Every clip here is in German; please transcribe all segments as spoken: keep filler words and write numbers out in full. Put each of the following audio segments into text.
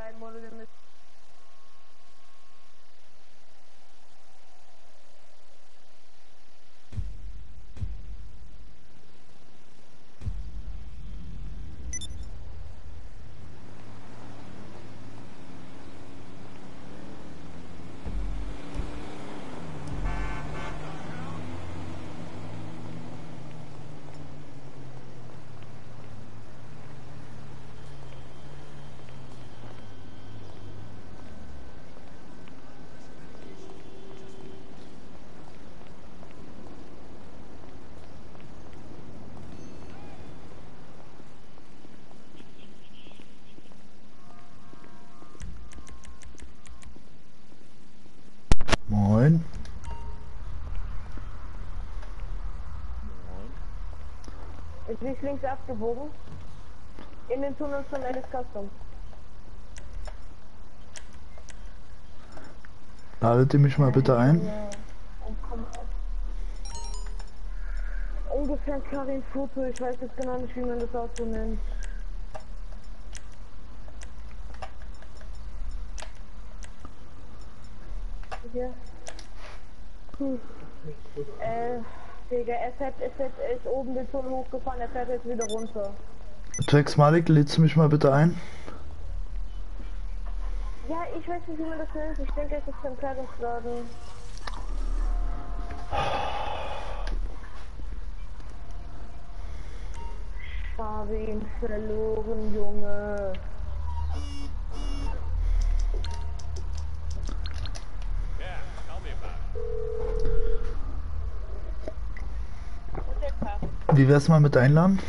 bleiben oder wir müssen. Ist nicht links abgebogen. In den Tunnel von Alice Custom. Ladet ihr mich mal bitte ein? Ungefähr Karin Futo, ich weiß jetzt genau nicht, wie man das Auto nennt. Hier. Hm. Äh. Digga, er fährt, er fährt, er ist oben den Tunnel hochgefahren, er fährt jetzt wieder runter. Trax Malik, lädst du mich mal bitte ein? Ja, ich weiß nicht, wie man das nennt. Ich denke, es ist ein Kleidungsladen. Ich habe ihn verloren, Junge. Wie wär's mal mit einladen?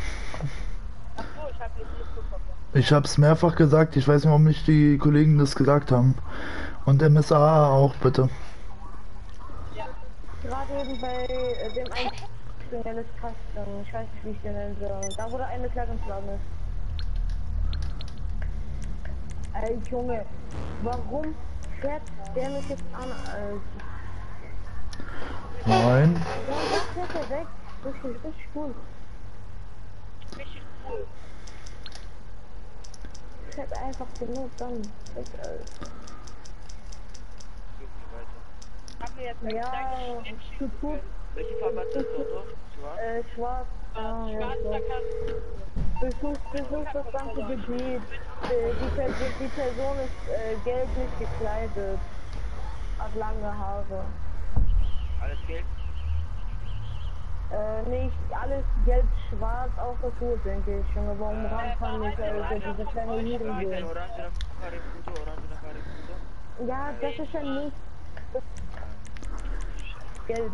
Ach so, ich hab nicht mitbekommen. Ich hab's mehrfach gesagt, ich weiß nicht, warum nicht die Kollegen das gesagt haben. Und M S A A auch, bitte. Ja, gerade eben bei äh, dem einen Alice Custom, ich weiß nicht, wie ich den nennen soll. Da wurde eine Kleidungsladen ist. Ey Junge, warum fährt der mich jetzt an, Alter? Nein. Ja, fährt er weg. Richtig, richtig cool. Richtig cool. Ich hab einfach genug dann. Weg, Alter. Haben wir jetzt ein kleines Schnittchen? Welche Farbe hat das Auto? Schwarz? Äh, schwarz. Ah, schwarz, da kannst du. Besuch das ganze Gebiet. Die Person ist gelb nicht gekleidet. Hat lange Haare. Alles gelb? Äh, nicht alles gelb-schwarz, auch das Rot, denke ich. Junge, warum ranfahren nicht, Alter, diese kleine Lieder hier. Ja, das ist ja nicht... Gelb.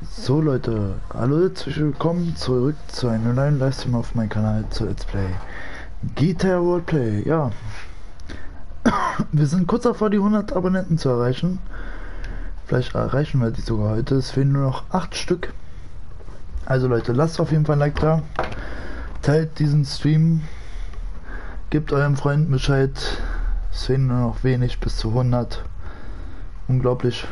So, Leute, hallo, herzlich willkommen zurück zu einem neuen Livestream auf meinem Kanal zu Let's Play. G T A World Play, ja. Wir sind kurz davor, die hundert Abonnenten zu erreichen. Vielleicht erreichen wir die sogar heute. Es fehlen nur noch acht Stück. Also Leute, lasst auf jeden Fall ein Like da, teilt diesen Stream, gebt eurem Freund Bescheid, es fehlen nur noch wenig bis zu hundert, unglaublich,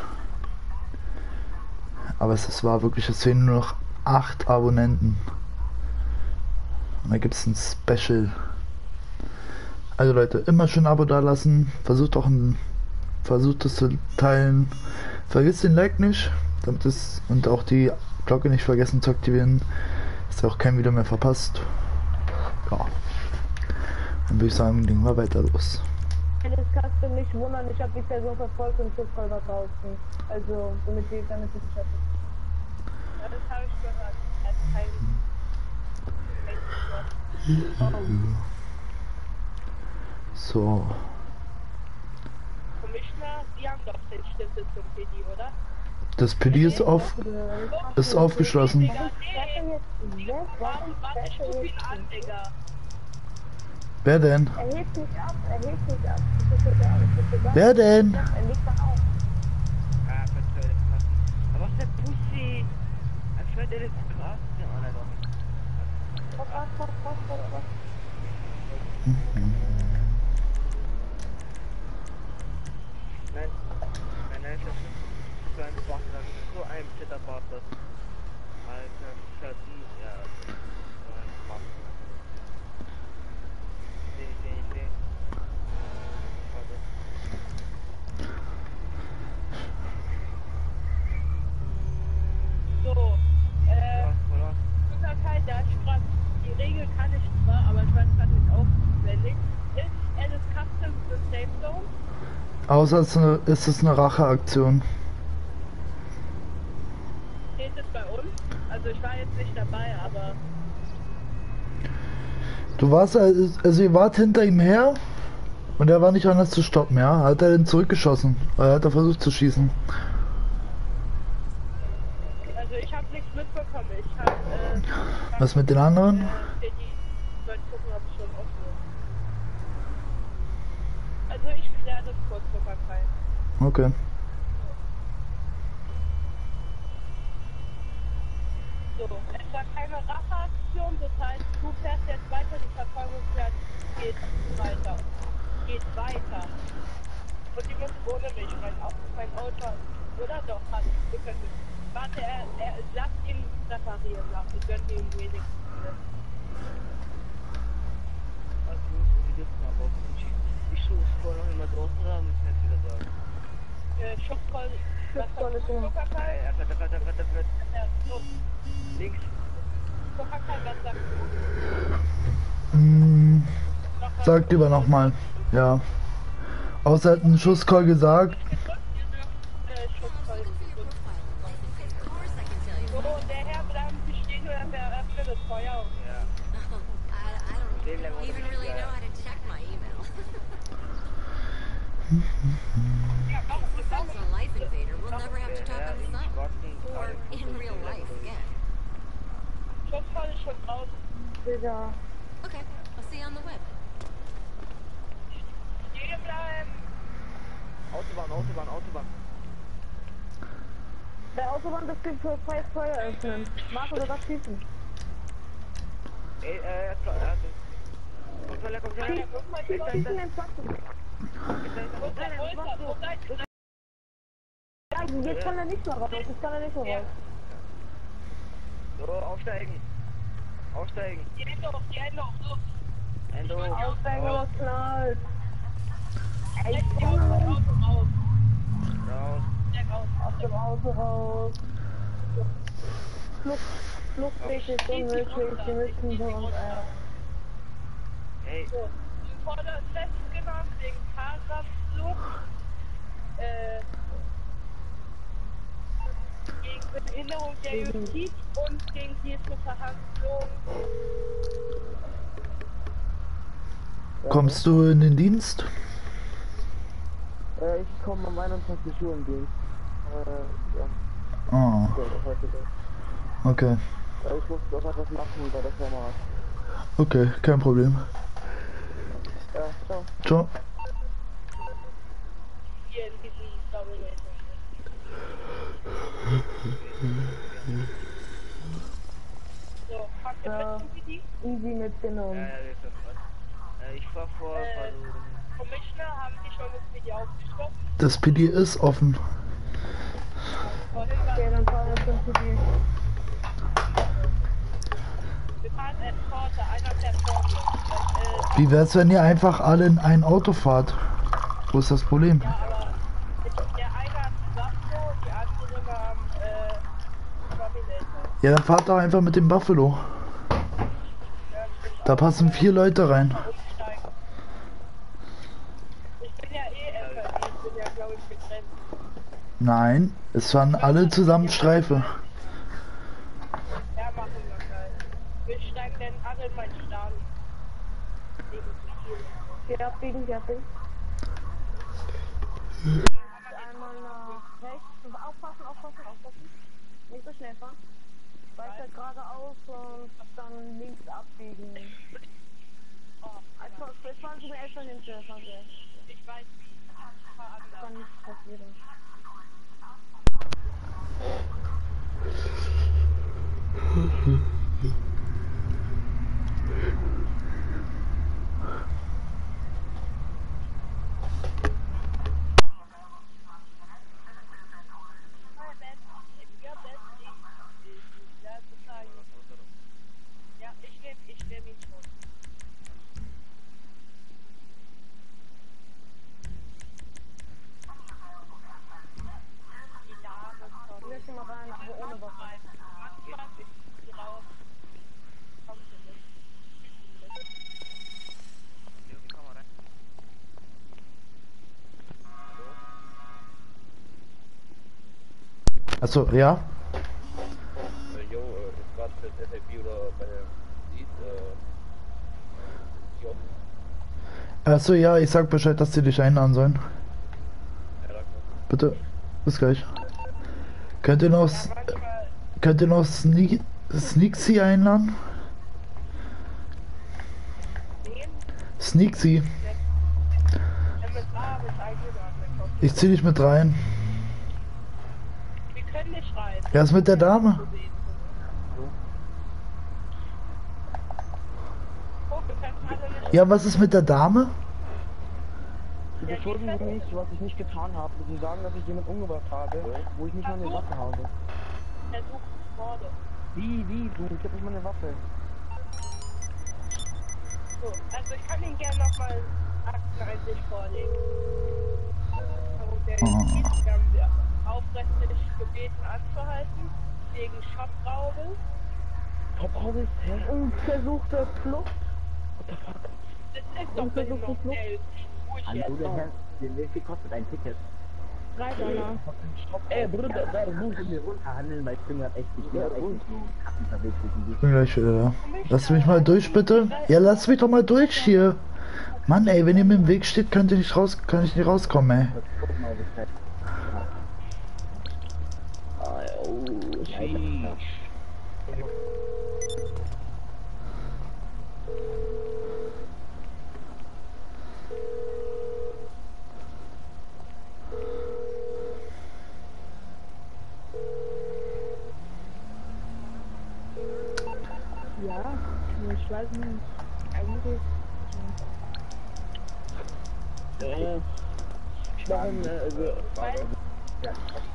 aber es, es war wirklich, es fehlen nur noch acht Abonnenten und da gibt es ein Special. Also Leute, immer schön ein Abo da lassen, versucht auch ein, versucht es zu teilen, vergisst den Like nicht, damit es, und auch die Glocke nicht vergessen zu aktivieren, dass ihr auch kein Video mehr verpasst. Ja. Dann würde ich sagen, legen wir weiter los. Das kannst du nicht wundern, ich habe die Person verfolgt und Zug voll da draußen. Also, damit sie damit sie sich schaffen. Ja, das habe ich gehört. Also, heilig. Ja. So. Die haben doch den Schlüssel zum P D, oder? Das P D ist auf, ist aufgeschlossen. Wer denn? Er hebt mich ab, er hebt mich ab. Wer denn? Er liegt da auf. Ah, das ist krass. Aber was ist der Pussy? Er fährt Alice Custom. Ja, nein, doch nicht. Was, was, was, was, was? Nein, nein, nein, das ist so ein Bastard, so ein fetter Bastard. Alter, Schatten, ja, so ein Bastard. Nee, nee, nee. Außer es ist eine, ist es eine Racheaktion. Steht es bei uns? Also ich war jetzt nicht dabei, aber... Du warst, also ihr wart hinter ihm her und er war nicht anders zu stoppen, ja? Hat er denn zurückgeschossen? Oder hat er versucht zu schießen? Also ich habe nichts mitbekommen. Ich hab, äh, ich Was hab, mit den anderen? Äh, die Leute gucken, ob es schon offen ist. Also ich kläre das kurz nochmal rein. Okay. So, es war keine Racheaktion, das heißt, du fährst jetzt weiter, die Verfolgung fährt, geht weiter, geht weiter. Und die müssen ohne mich, mein Auto, mein Auto, oder doch, hat wir können nicht. Warte, er, er, lasst ihn reparieren, lasst ihn, können wir ihn wenigstens. Also, wir dürfen aber auch nicht. Die Schussvoll noch immer draußen oder müssen wir jetzt wieder sagen? Äh, Schussvoll, Schussvoll ist schon. Links. Mmh, sagt lieber nochmal. Ja. Außer hat ein Schusscall gesagt. Ja. Okay, I'll see you on the web. Stehen bleiben! Autobahn, Autobahn, Autobahn. Bei Autobahn, das gibt für freies Feuer öffnen. Marco, du darfst schießen. Ey, äh, äh, komm schneller, komm schneller. Schießen den Schwarzen. Jetzt kann er nicht mehr raus, jetzt kann er nicht mehr raus. So, aufsteigen. Aussteigen! Die Hände hoch, die Hände hoch, los! Hände hoch! Aussteigen, los, knallt! Ey, komm! Aus dem Auto raus! Raus! Aus dem Auto raus! Flucht, Fluchtweg ist unmöglich, wir müssen vor uns ab! Ey! Die Vorder ist festgenommen wegen Fahrradflucht, äh... gegen Behinderung der Justiz und gegen diese Verhandlung. Kommst du in den Dienst? Äh, ich komme um einundzwanzig Uhr im Dienst. Äh, ja. Oh. Ja, okay. Ja, ich muss doch etwas machen bei der Firma. Okay, kein Problem. Ja, ciao. Ciao. Hier in diesem Dominant. So, habt ihr mitgenommen? Easy mitgenommen. Ja, ja, das ist was. Äh, ich fahr vor, äh, verloren. Commissioner, haben die schon das P D aufgestochen? Das P D ist offen. Okay, dann fahren wir zum P D. Wir fahren Eskorte, einer fährt vorne. Äh, Wie wär's, wenn ihr einfach alle in ein Auto fahrt? Wo ist das Problem? Ja, aber ja, dann fahrt doch einfach mit dem Buffalo. Da passen vier Leute rein. Ich bin ja eh F I B, ich bin ja, glaube ich, getrennt. Nein, es fahren alle zusammen Streife. Ja, machen wir geil. Wir steigen denn alle in meinen Stern. Wir abbiegen, wir abbiegen. Einmal nach rechts. Aufpassen, aufpassen, aufpassen. Nicht so schnell fahren. Weiter geradeaus und dann links abbiegen. Oh, also, jetzt fahren Sie mir erstmal den Tür, fahren Sie. Ich weiß, ich fahr anders. Kann nichts passieren. Mal rein, aber ohne was. Achso, ja. Jo, jetzt gerade für das F I B oder bei der Seed. Achso, ja, ich sag Bescheid, dass die dich einladen sollen. Ja, danke. Bitte, bis gleich. Könnt ihr noch, könnt ihr noch Sneak, Sneaksy einladen? Sneaksy. Ich zieh dich mit rein. Wir können nicht rein. Er ist mit der Dame. Ja, was ist mit der Dame? Sie beschuldigen mich, was ich nicht getan habe. Sie sagen, dass ich jemanden umgebracht habe, wo ich nicht meine Waffe habe. Wie, wie, du? Ich hab nicht meine Waffe. So, also ich kann Ihnen gerne nochmal achtunddreißig vorlegen. Warum der Justiz, wir haben Sie aufrechtlich gebeten anzuhalten, wegen Shopraube. Shopraube ist hä? Unversuchter Flucht? What the fuck? Das ist doch bitte noch der Justiz. Hallo, der Herr, wie viel kostet ein Ticket? drei Dollar. Ey, Bruder, da muss ich mir runterhandeln, weil ich bin gerade echt nicht mehr. Ich bin gleich wieder da. Lass mich mal durch, bitte. Ja, lass mich doch mal durch hier. Mann, ey, wenn ihr mir im Weg steht, könnt ihr nicht raus, kann ich nicht rauskommen, ey. Ich weiß nicht, eigentlich. Äh, ich war in, äh, also. Ja,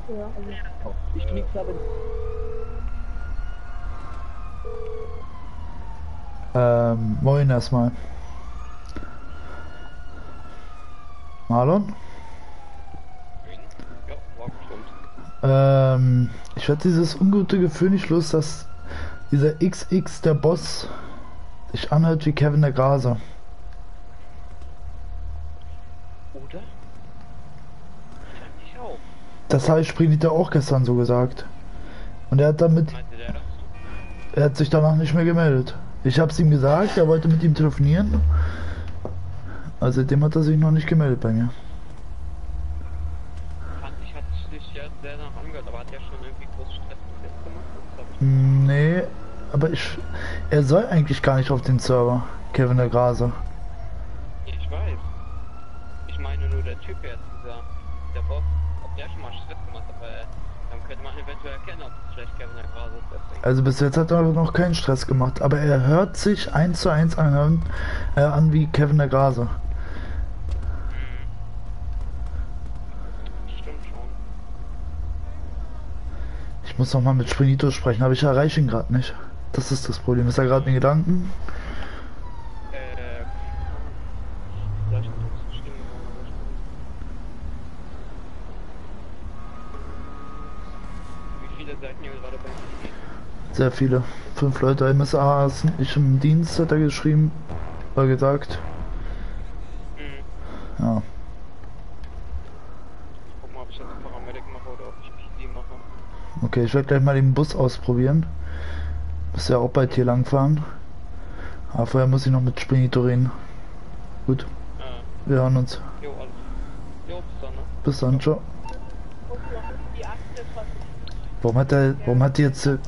also. Ich nix habe. Ähm, moin erstmal. Marlon? Ja, ähm, ich hatte dieses ungute Gefühl nicht los, dass dieser X X der Boss. Ich anhört wie Kevin der Grase. Oder? Ich auch. Das habe ich Spinito auch gestern so gesagt. Und er hat damit... Er hat sich danach nicht mehr gemeldet. Ich habe es ihm gesagt, er wollte mit ihm telefonieren. Also seitdem hat er sich noch nicht gemeldet bei mir. Fand ich, hat sich nicht sehr danach angehört, aber hat ja schon irgendwie großen Stress mit dem gemacht. Nee. Aber ich, er soll eigentlich gar nicht auf den Server, Kevin der Grase. Ich weiß. Ich meine nur der Typ jetzt, dieser, der Boss, ob der schon mal Stress gemacht hat, weil dann könnte man eventuell erkennen, ob das vielleicht Kevin der Grase ist. Deswegen. Also bis jetzt hat er noch keinen Stress gemacht, aber er hört sich eins zu eins anhören, äh, an wie Kevin der Grase. Ich muss noch mal mit Spinito sprechen, aber ich erreiche ihn gerade nicht. Das ist das Problem. Ist er gerade in Gedanken? Äh, vielleicht wie viele Seiten hier gerade bei mir? Sehr viele. Fünf Leute. M S A A sind nicht im Dienst, hat er geschrieben. Oder gesagt. Mhm. Ja. Ich guck mal, ob ich das Paramedic mache oder ob ich P D mache. Okay, ich werde gleich mal den Bus ausprobieren. Muss ja auch bald hier langfahren. Aber vorher muss ich noch mit Spinito reden. Gut. Äh. Wir hören uns. Jo, alles. Jo, bis dann, ne? Bis dann, ciao. Warum hat der, warum hat die jetzt, ey?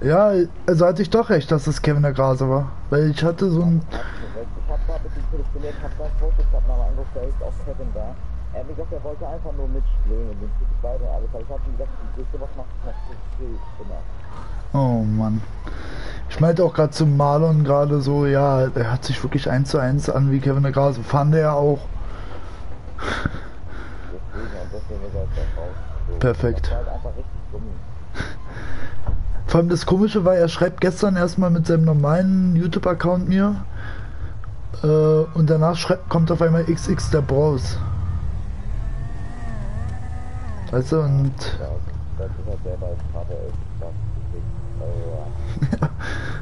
Ja, also hatte ich doch recht, dass es Kevin der Grase war. Weil ich hatte so ein... Ich hab das Foto, ich hab mal angerufen, da ist auch Kevin da. Er hat gesagt, er wollte einfach nur mitspielen und den Typ ist weiter alles. Aber ich hab ihm gesagt, was macht das immer. Oh Mann. Ich meinte auch gerade zum Marlon gerade so, ja, er hat sich wirklich eins zu eins an wie Kevin der Grase. Fand er auch. Perfekt. Vor allem das Komische war, er schreibt gestern erstmal mit seinem normalen YouTube-Account mir. Und danach schreibt, kommt auf einmal X X der Bros. Also und das ist halt selber als Vater ist, das ist also, ja.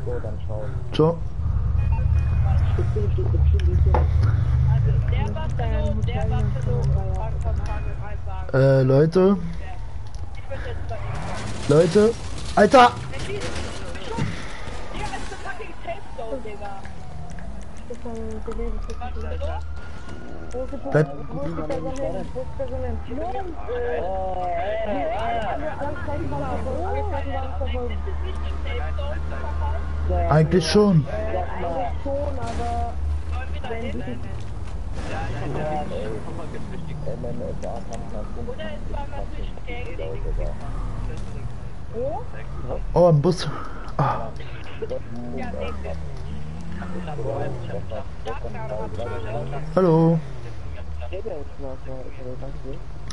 So, dann schauen. Ciao. Äh, Leute. Leute. Alter! Bleib. Eigentlich schon. Oh, ein Bus. Ah. Hallo.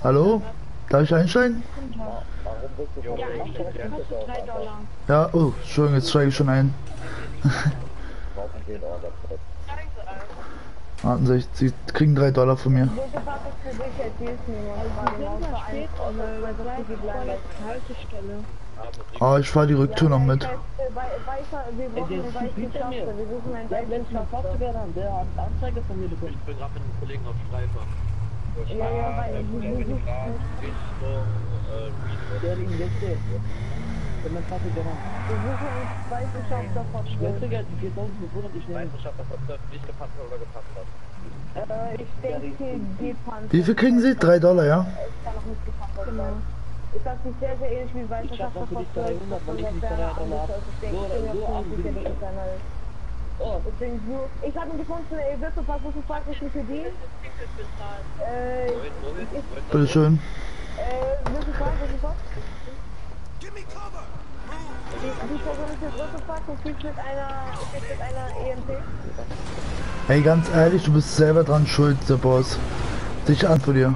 Hallo? Darf ich einsteigen? Ja, oh, Entschuldigung, jetzt steige ich schon ein. Warten Sie, Sie kriegen drei Dollar von mir. Ah, oh, ich fahre die Rücktour noch mit. Wie viel kriegen Sie? Drei Dollar, ja? Ist das nicht sehr, sehr ähnlich wie Weißer Schaffer von dreihundert, weil ich nicht dreihundert habe? So oder so abgegeben ist dann halt. Deswegen so. Ich hab ihn gefunden, ey, wirst du fast, wirst du fast nicht für die? Äh, bitte schön. Äh, wirst du fast, wirst du fast? Ich versuche nicht, wirst du fast, du kriegst mit einer E M P. Ey, ganz ehrlich, du bist selber dran schuld, der Boss. Dich an von dir.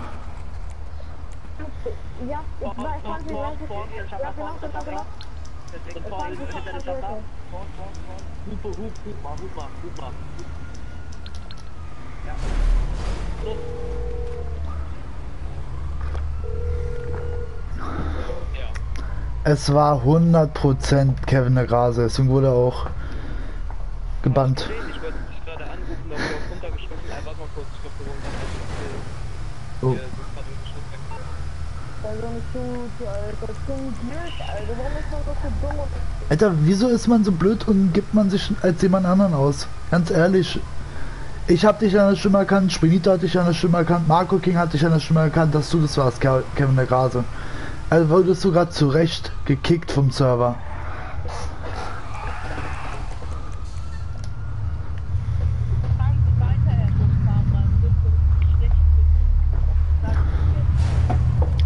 Ja, ich weiß, ich kann nicht, ich kann nicht, ich kann nicht, ich kann nicht. Ich kann nicht, ich kann nicht. Hupe, hupe, hupe, mal, hupe, mal, hupe, mal. Ja. Los. Es war hundert Prozent Kevin der Grase, deswegen wurde er auch gebannt. Ich wollte dich gerade anrufen, da wurde er runtergeschmissen. Warte mal kurz, ich glaube, wir wurden runtergeschmissen. Alter, wieso ist man so blöd und gibt man sich als jemand anderen aus? Ganz ehrlich. Ich hab dich an der Stimme erkannt, Spinito hat dich an der Stimme erkannt, Marco King hat dich an der Stimme erkannt, dass du das warst, Kevin der Grase. Also wurdest du gerade zu Recht gekickt vom Server.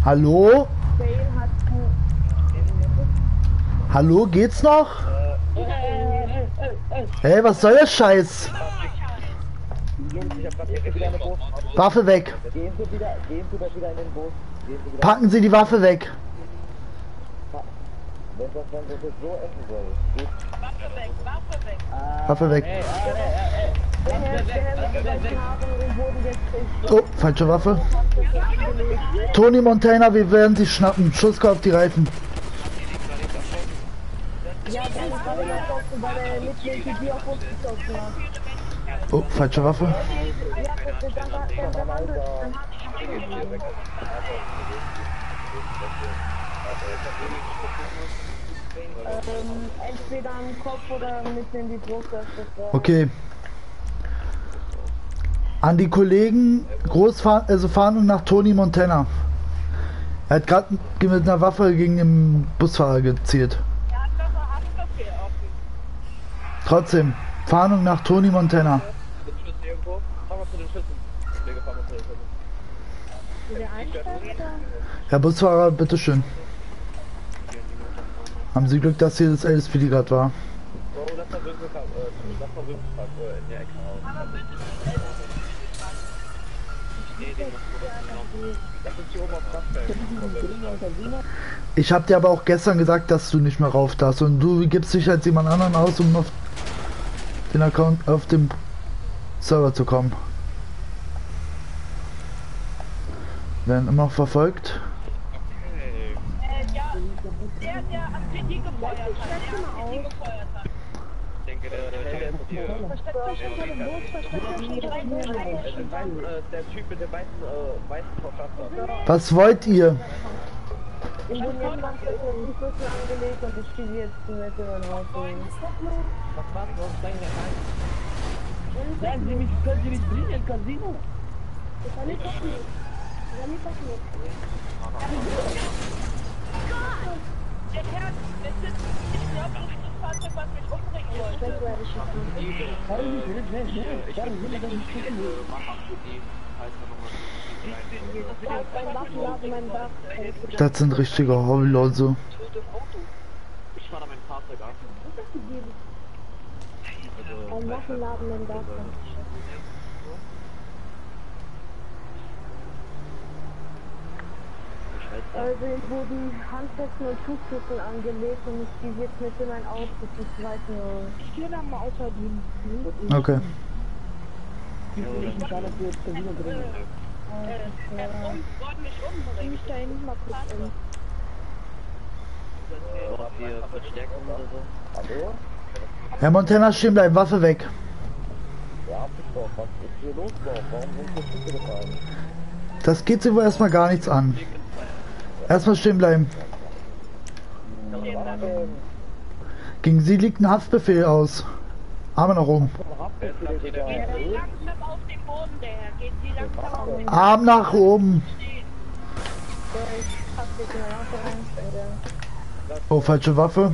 Hallo? Hallo, geht's noch? Hey, was soll der Scheiß? Waffe weg. Packen Sie die Waffe weg. Waffe weg. Oh, falsche Waffe. Tony Montana, wir werden sie schnappen. Schusskopf auf die Reifen. Oh, falsche Waffe. Entweder am Kopf oder mit in die Brust. Okay. An die Kollegen, Großfahr also Fahndung nach Tony Montana. Er hat gerade mit einer Waffe gegen den Busfahrer gezielt. Trotzdem, Fahndung nach Tony Montana. Herr Busfahrer, bitteschön. Haben Sie Glück, dass hier das L S P D gerade war? Ich hab dir aber auch gestern gesagt, dass du nicht mehr rauf darfst und du gibst dich als jemand anderen aus, um auf den Account auf dem Server zu kommen. Werden immer verfolgt. Okay. Äh, ja, Der, der am P D gefeuert hat. Ich denke, der Typ ist hier. Versteckt euch hinter dem Bus, versteckt euch hinter dem Bus. Der Typ mit dem weißen Verfasser. Was wollt ihr? Ich bin jetzt angelegt und ich stehe jetzt zum letzten Mal rausgehen. Was war denn sonst eigentlich der Fall? Sagen Sie mich, können Sie mich bringen, El Casino? Das kann ich doch nicht. Das kann ich doch nicht. Der Herr, das ist nicht mehr auf dem Fahrzeug, was mich umbringen wollte. Das werde ich nicht. Warum nicht? Schnell, schnell. Ich habe mich nicht gekriegt. Das sind richtige Hobbylose. Ich war da mein Fahrzeug an. Ein Waffenladen im Dach. Also es wurden Handfesten und Fußfesseln angelegt und ich gehe jetzt mit in ein Auto. Ich weiß nicht. Ich gehe da mal außer Dienst. Okay. Ich bin gerade für das Casino drin. Er wollte mich umbringen. Ich da hinten mal kurz um. Herr Montana, stimmt, deine Waffe weg. Das geht sie wohl erstmal gar nichts an. Erstmal stehen bleiben. Gegen sie liegt ein Haftbefehl aus. Arme nach oben. Arm nach oben. Oh, falsche Waffe.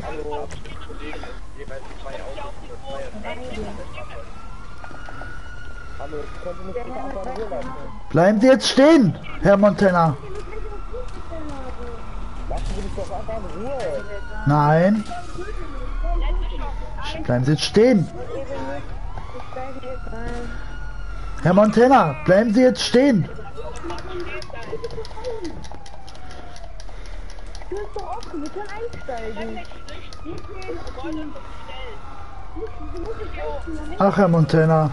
Bleiben Sie jetzt stehen, Herr Montana. Nein. Bleiben Sie jetzt stehen. Herr Montana, bleiben Sie jetzt stehen. Du bist doch offen, wir können einsteigen. Ach, Herr Montana.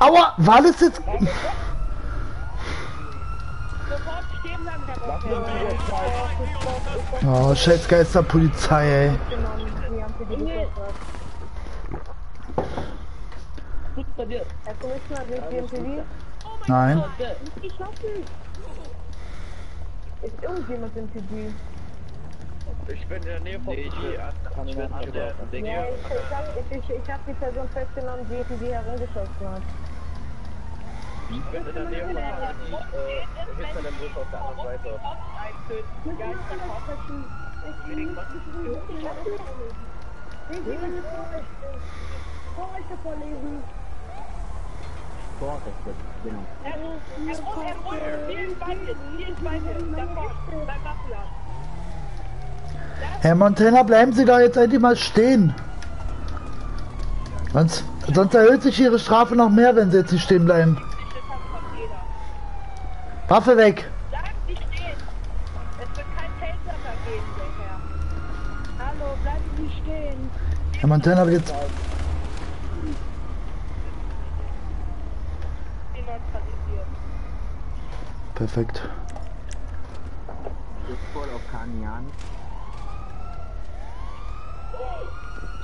Aua, war das jetzt... Oh, scheiß Geisterpolizei, ey. Nein. Ist irgendjemand im P D? Ich bin in der Nähe vom P D. Ich hab die Person festgenommen, die die herumgeschossen hat. Ich bin in der Nähe vom P D. Hinter dem Bus auf der anderen Seite. Ich Er muss Herr Montana, bleiben Sie da jetzt endlich mal stehen. Sonst, sonst erhöht sich Ihre Strafe noch mehr, wenn Sie jetzt nicht stehen bleiben. Waffe weg! Bleiben Sie stehen! Es wird kein Feldsacker geben, der Herr. Hallo, bleiben Sie stehen! Herr Montana, jetzt... Perfekt. Ich bin voll auf Kanian.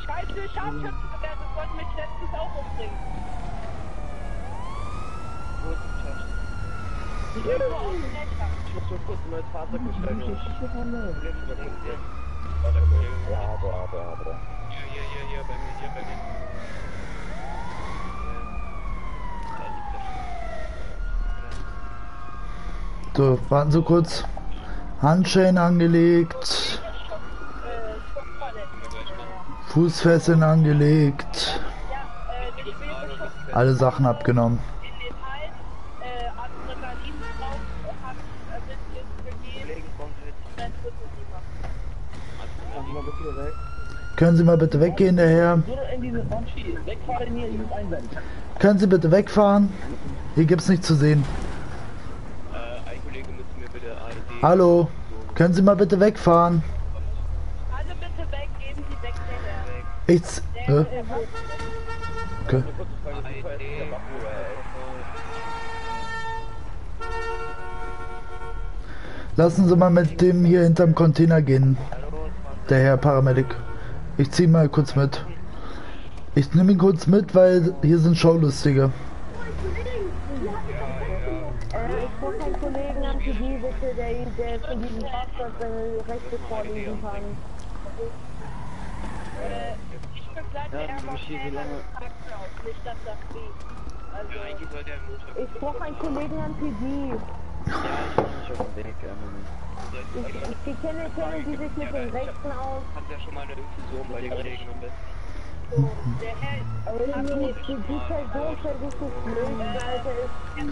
Scheiße, Scharfschützen gewährt, das wollte mich letztens auch umbringen. Ich muss nur kurz ein neues Fahrzeug bestellen. Ja, aber, aber, aber. Hier, hier, hier, hier, bei mir, hier, bei mir. So, warten Sie kurz. Handschellen angelegt. Fußfesseln angelegt. Alle Sachen abgenommen. Können Sie mal bitte weggehen, der Herr? Können Sie bitte wegfahren? Hier gibt's nichts zu sehen. Hallo, können Sie mal bitte wegfahren? Also bitte weg, geben Sie weg, der Herr. Ich... Äh? Okay. Lassen Sie mal mit dem hier hinterm Container gehen. Der Herr Paramedic. Ich zieh mal kurz mit. Ich nehme ihn kurz mit, weil hier sind Schaulustige. Ich brauche einen Kollegen an P D. Ja, ich bin schon weg, Moment. Ich, ich kenne, kenne die sich mit dem Rechten aus. Hat ja schon mal eine Infusion bei den Kollegen im Bett. So, der Herr ist... Die Person versucht es lösen, Alter, ist... Ich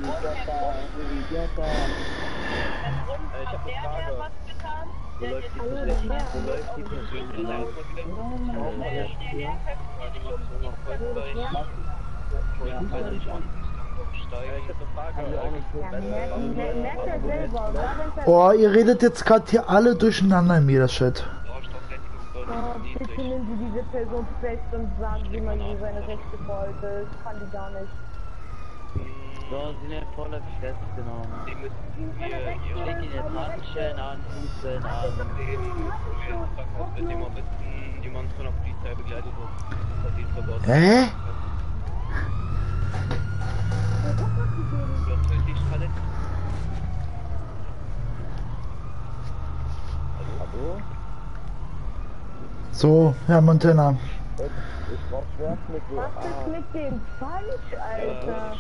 hab eine Frage. Wo läuft die Person? Wo läuft die Person? Wo läuft die Person? Der Herr könnte sich um die Oh, ihr redet jetzt gerade hier alle durcheinander in mir, das Shit. Oh, bitte nehmen Sie diese Person fest und sagen, wie man sie seine Rechte wollte. Das kann die gar nicht. So, sie sind voller Stress genommen. Sie müssen hier, hier legen jetzt Handschellen an, Fußschellen an. Mit dem Obisten, die man von der Polizei begleitet wird. Hä? So, Herr Montana. Was ist mit dem falsch, Alter?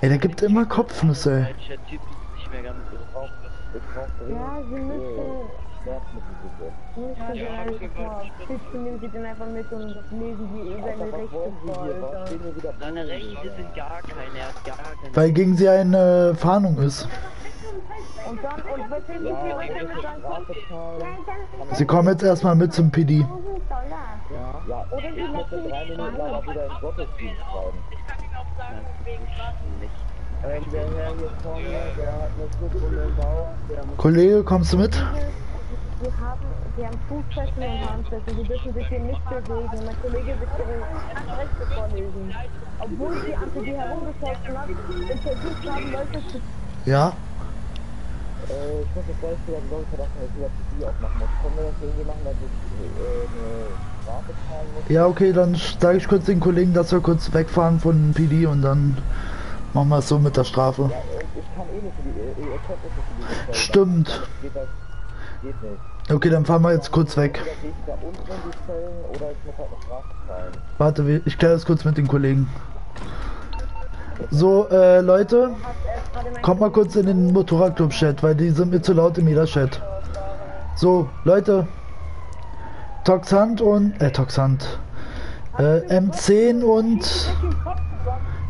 Ey, der gibt immer Kopfnüsse. Ja, sie müssen... Bitte nehmen Sie den einfach mit und lesen Sie seine Rechte vor. Seine Rechte sind gar keine, er hat gar keine. Weil gegen sie eine Fahndung ist. Und dann, und was sind die? Sie kommen jetzt erstmal mit zum P D. Ja, oder sie lassen drei Minuten lang wieder in Gottesdienst bleiben. Ich kann Ihnen auch sagen, wegen Straßen nicht. Kollege, kommst du mit? Wir haben, wir haben Fußfesten und Handfesten, die dürfen sich hier nicht bewegen. Mein Kollege wird ihre Rechte vorlesen. Obwohl sie an die herumgeschossen hat, und versucht haben, Leute zu... Ja? Äh, ich muss das Beispiel an Leute verlassen, dass ich das P D aufmachen muss. Können wir das irgendwie machen, dass ich eine Strafe zahlen muss? Ja, okay, dann sage ich kurz den Kollegen, dass wir kurz wegfahren von P D und dann... Machen wir es so mit der Strafe. Ja, ich kann eh nicht für die, ihr könnt nicht für die Polizei. Stimmt. Geht das, geht nicht. Okay, dann fahren wir jetzt kurz weg. Warte, ich kläre das kurz mit den Kollegen. So, äh, Leute, kommt mal kurz in den Motorradclub-Chat, weil die sind mir zu laut im Jeder-Chat. So, Leute, Toxant und, äh, Toxant, äh, M zehn und...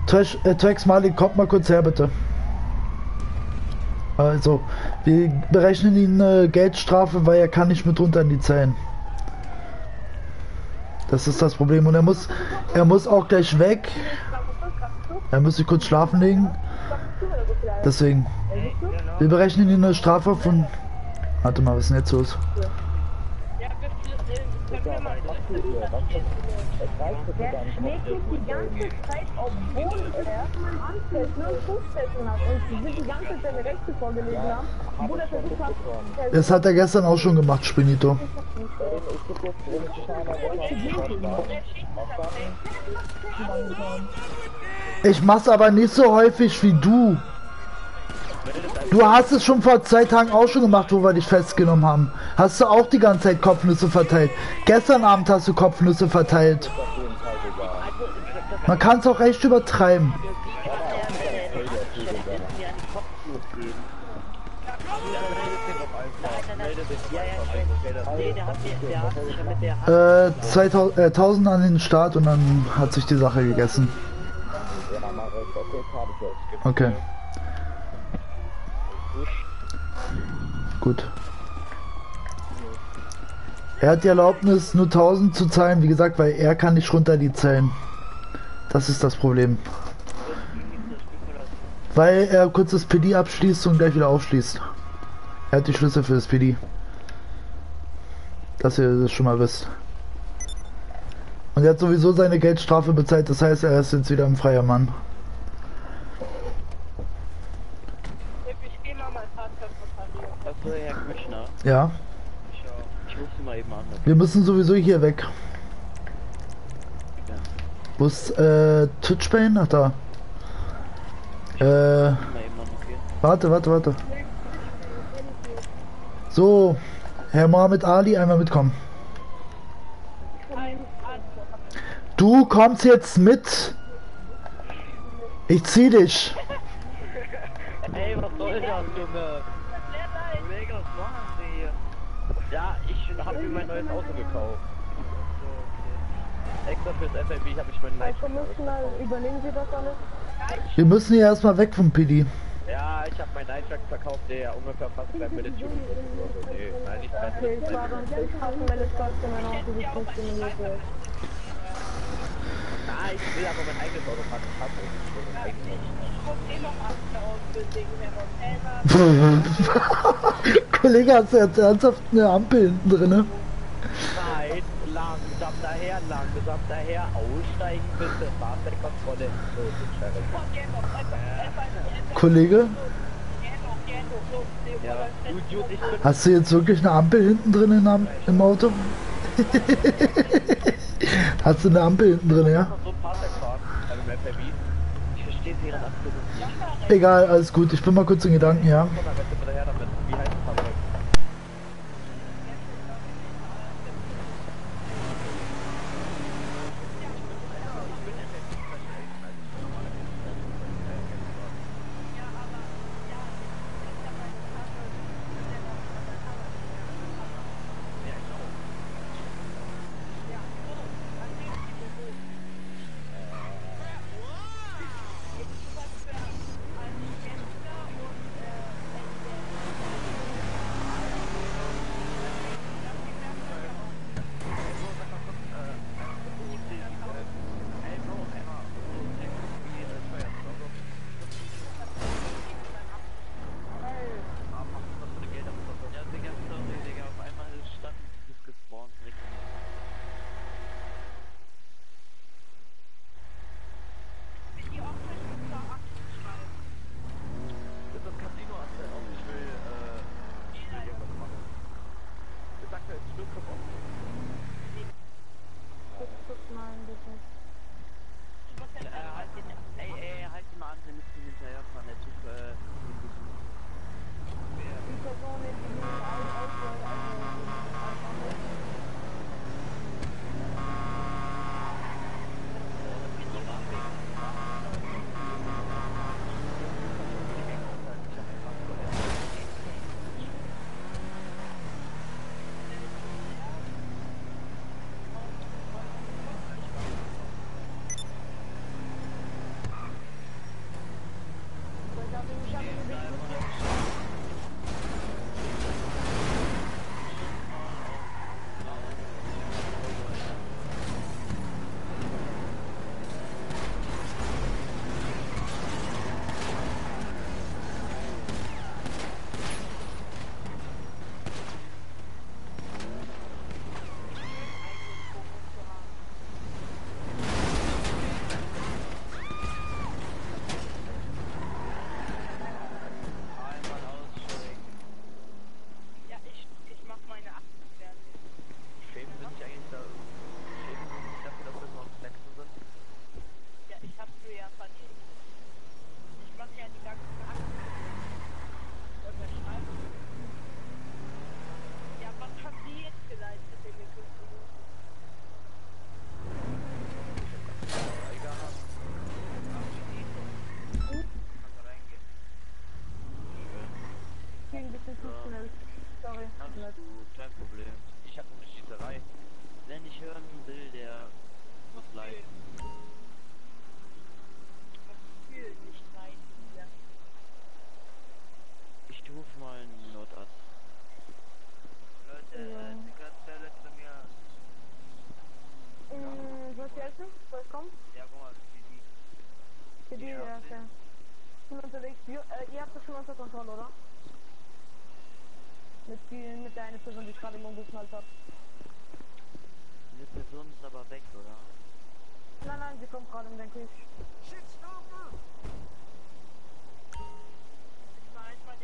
Trax, äh, Trax Malik, kommt mal kurz her, bitte. Also, wir berechnen ihn äh, Geldstrafe, weil er kann nicht mit runter in die Zellen. Das ist das Problem. Und er muss, er muss auch gleich weg. Er muss sich kurz schlafen legen. Deswegen. Wir berechnen ihn eine Strafe von... Warte mal, was ist denn jetzt los? Der schlägt mich die ganze Zeit, obwohl es erstmal im Anfeld nur Fußfesten hat und sie sind die ganze Zeit seine Rechte vorgelesen haben, obwohl er versucht hat... Das hat er gestern auch schon gemacht, Spinito. Ich mach's aber nicht so häufig wie du. Du hast es schon vor zwei Tagen auch schon gemacht, wo wir dich festgenommen haben. Hast du auch die ganze Zeit Kopfnüsse verteilt. Gestern Abend hast du Kopfnüsse verteilt. Man kann es auch echt übertreiben. Äh, zweitausend an den Start und dann hat sich die Sache gegessen. Okay. Gut. Er hat die Erlaubnis, nur tausend zu zahlen, wie gesagt, weil er kann nicht runter die Zellen. Das ist das Problem. Weil er kurz das P D abschließt und gleich wieder aufschließt. Er hat die Schlüssel für das P D. Dass ihr das schon mal wisst. Und er hat sowieso seine Geldstrafe bezahlt, das heißt, er ist jetzt wieder ein freier Mann. Ich gehe mal mein Fahrzeug. Herr Commissioner. Ja. Ich, ich ruf sie mal eben an. Wir müssen sowieso hier weg. Ja. Wo ist äh, Tütschbein? Nach da. Ich äh. An, okay. Warte, warte, warte. So, Herr Mohammed Ali, einmal mitkommen. Du kommst jetzt mit. Ich zieh dich. Ey, was soll das, Junge? Mega, was machen Sie hier? Ja, ich habe mir mein neues Auto gekauft. Extra fürs F I B habe ich mein neues Auto gekauft. Übernehmen Sie das alles? Wir müssen hier erstmal weg vom P D. Ja, ich habe meinen Nightjack verkauft, der ungefähr fast bei mir ist. Nee, nein, nicht bei mir. Ich war dann selbst auf dem L S P D, wenn Ah, ich will aber mein eigenes Auto fahren. Ich will mein eigenes Auto fahren. Ich will mein Kollege, hast du jetzt ernsthaft eine Ampel hinten drin? Nein, langsam daher, langsam daher, aussteigen bitte, Fahrzeugkontrolle. Kollege? Ja. Hast du jetzt wirklich eine Ampel hinten drin im Auto? Hast du eine Ampel hinten drin, ja? Egal, alles gut. Ich bin mal kurz in Gedanken, ja?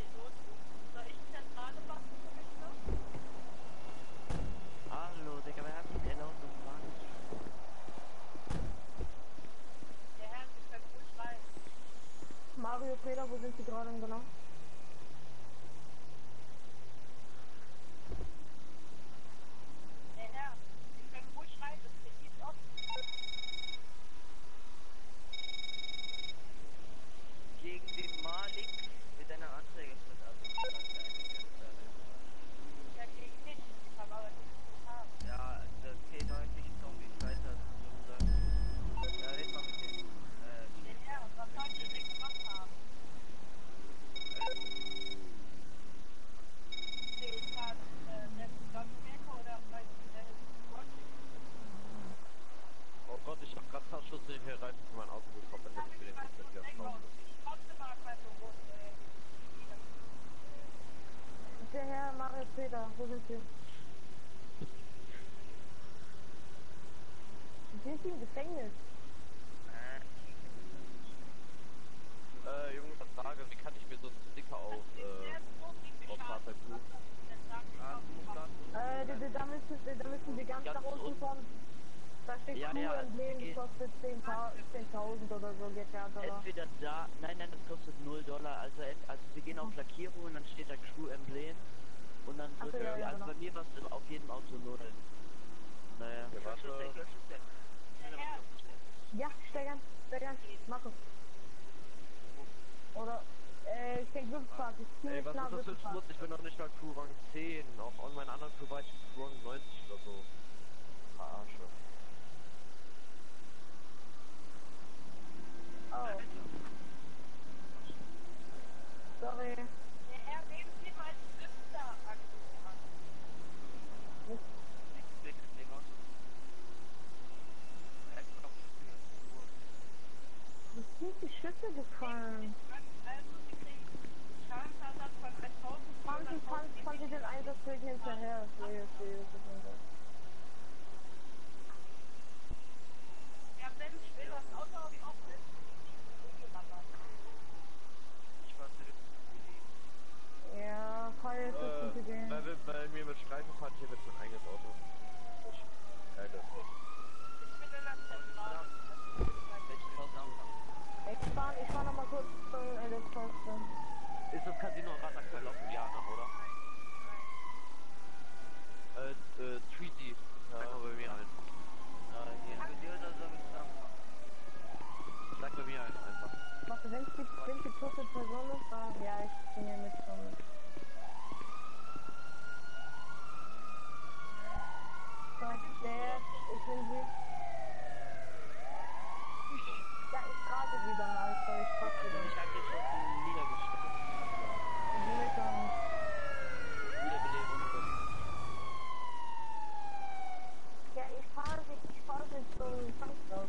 Soll ich die Zentrale machen? war denn genau? Peter, wo sind Sie? Sind Sie im Gefängnis? Äh, Junge, was sage, wie kann ich mir so Sticker auf, äh, auf Fahrzeug tun? Äh, da, da, müssen, da müssen Sie ganz, ganz nach unten kommen. Da steht ja, Crew ja, und Leben kostet zehntausend oder so, G T A-Dollar. Entweder da, nein, nein, das kostet null Dollar, also, also wir gehen auf Lackierung und dann steht da Crew-Emblem. Und dann wird er, ja, ja, also bei mir war es auf jedem Auto nudeln. Naja. Ja, steigern, steigern, Marco. Oder, äh, ich denke Glücksfahrt, ich bin nicht klar. Ey, was ist das für ein Schmutz? Ich bin noch nicht mal Crew Rang zehn, auch an meinen anderen Crew war ich Crew Rang neunzig oder so. Verarsche. Oh. Sorry. Sind die Schüsse gefallen? Fahren Sie, fahren Sie, fahren Sie den Einsatz direkt hinterher. Ich sehe, ich sehe, ich sehe. Ja, wenn ich will, das Auto auf dem Auto ist. Ich war zurück. Ja, fahr jetzt äh, zu gehen. Weil, weil mir mit Streifen fahren, hier wird so ein eigenes Auto. Geil, das ist. Ich fahr, ich fahr nochmal kurz zum L S P D. Ist das Casino gerade aktuell auf dem Jahr noch, oder? Äh, äh, drei D. Ja, komm bei mir ein. Ja, hier. Bei dir oder so willst du anfangen? Sag bei mir ein, einfach. Warte, wenn es die kurze Person ist, dann... Ja, ich bin hier mit schon. Sag, der, ich bin hier. Ja, ich gerade wieder mal, weil ich fast wieder. Ich hab dich schon niedergeschnitten. Wiederbelebung. Wiederbelebung. Ja, ich fahre jetzt, ich fahre jetzt zum Tankstall.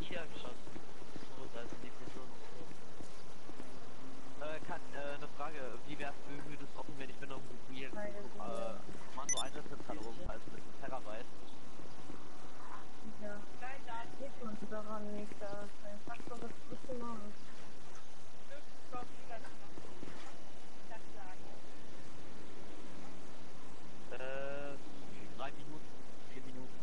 Niedergeschossen. So, da sind die Personen. Äh, kann, äh, eine Frage, wie wär's, wenn wir das offen, wenn ich bin noch mit mir, äh, Kommando Einsatzzentrale, also mit einem Terabyte. Ja, da geht man daran nicht, da ist ein Faktor, das ist zu nah. Äh, drei Minuten, vier Minuten.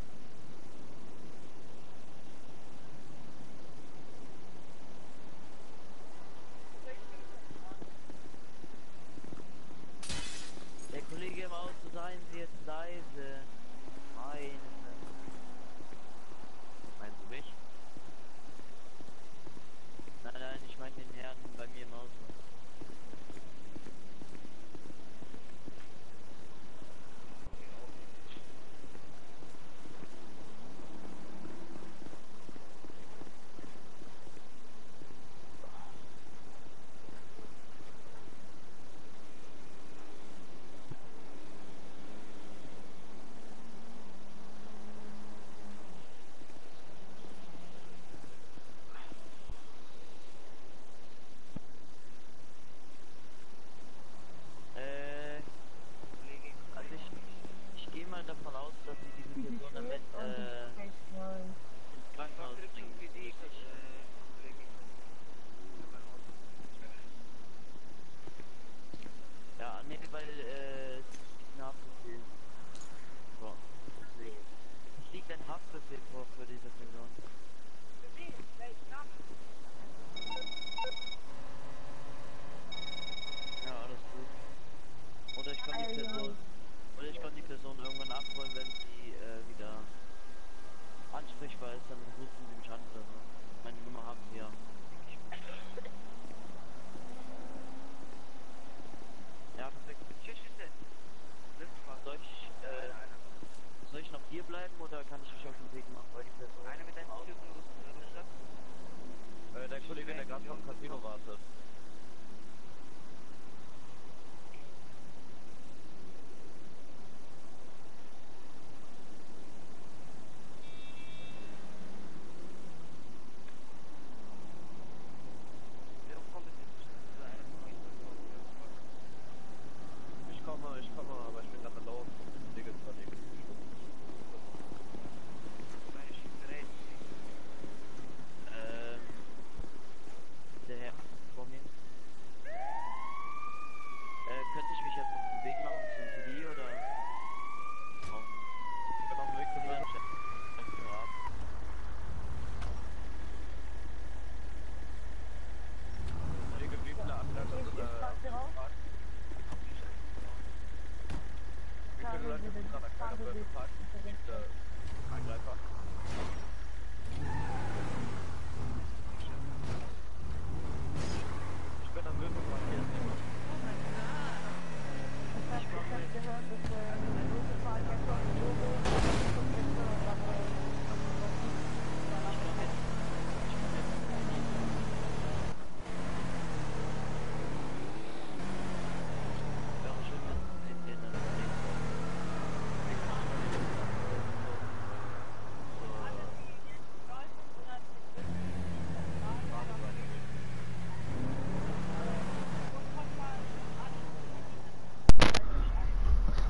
Der Kollege im Auto, seien Sie jetzt leise. Meine. Mich? Nein, nein, ich meine den Herrn bei mir im Auto.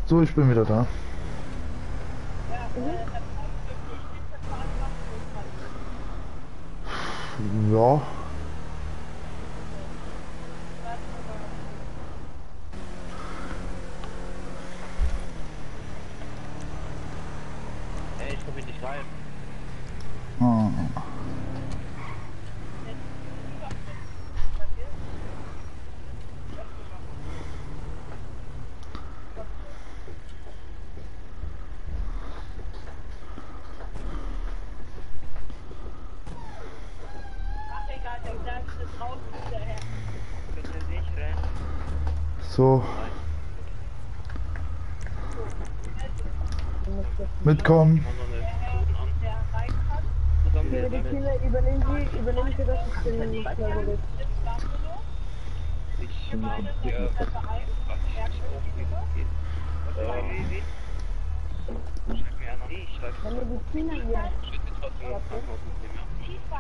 So, ich bin wieder da. Ja. Ey, ich komme nicht rein. Ah. So. Mitkommen. Über die Kille übernehmen Sie, übernehmen Sie das System. Ich schreibe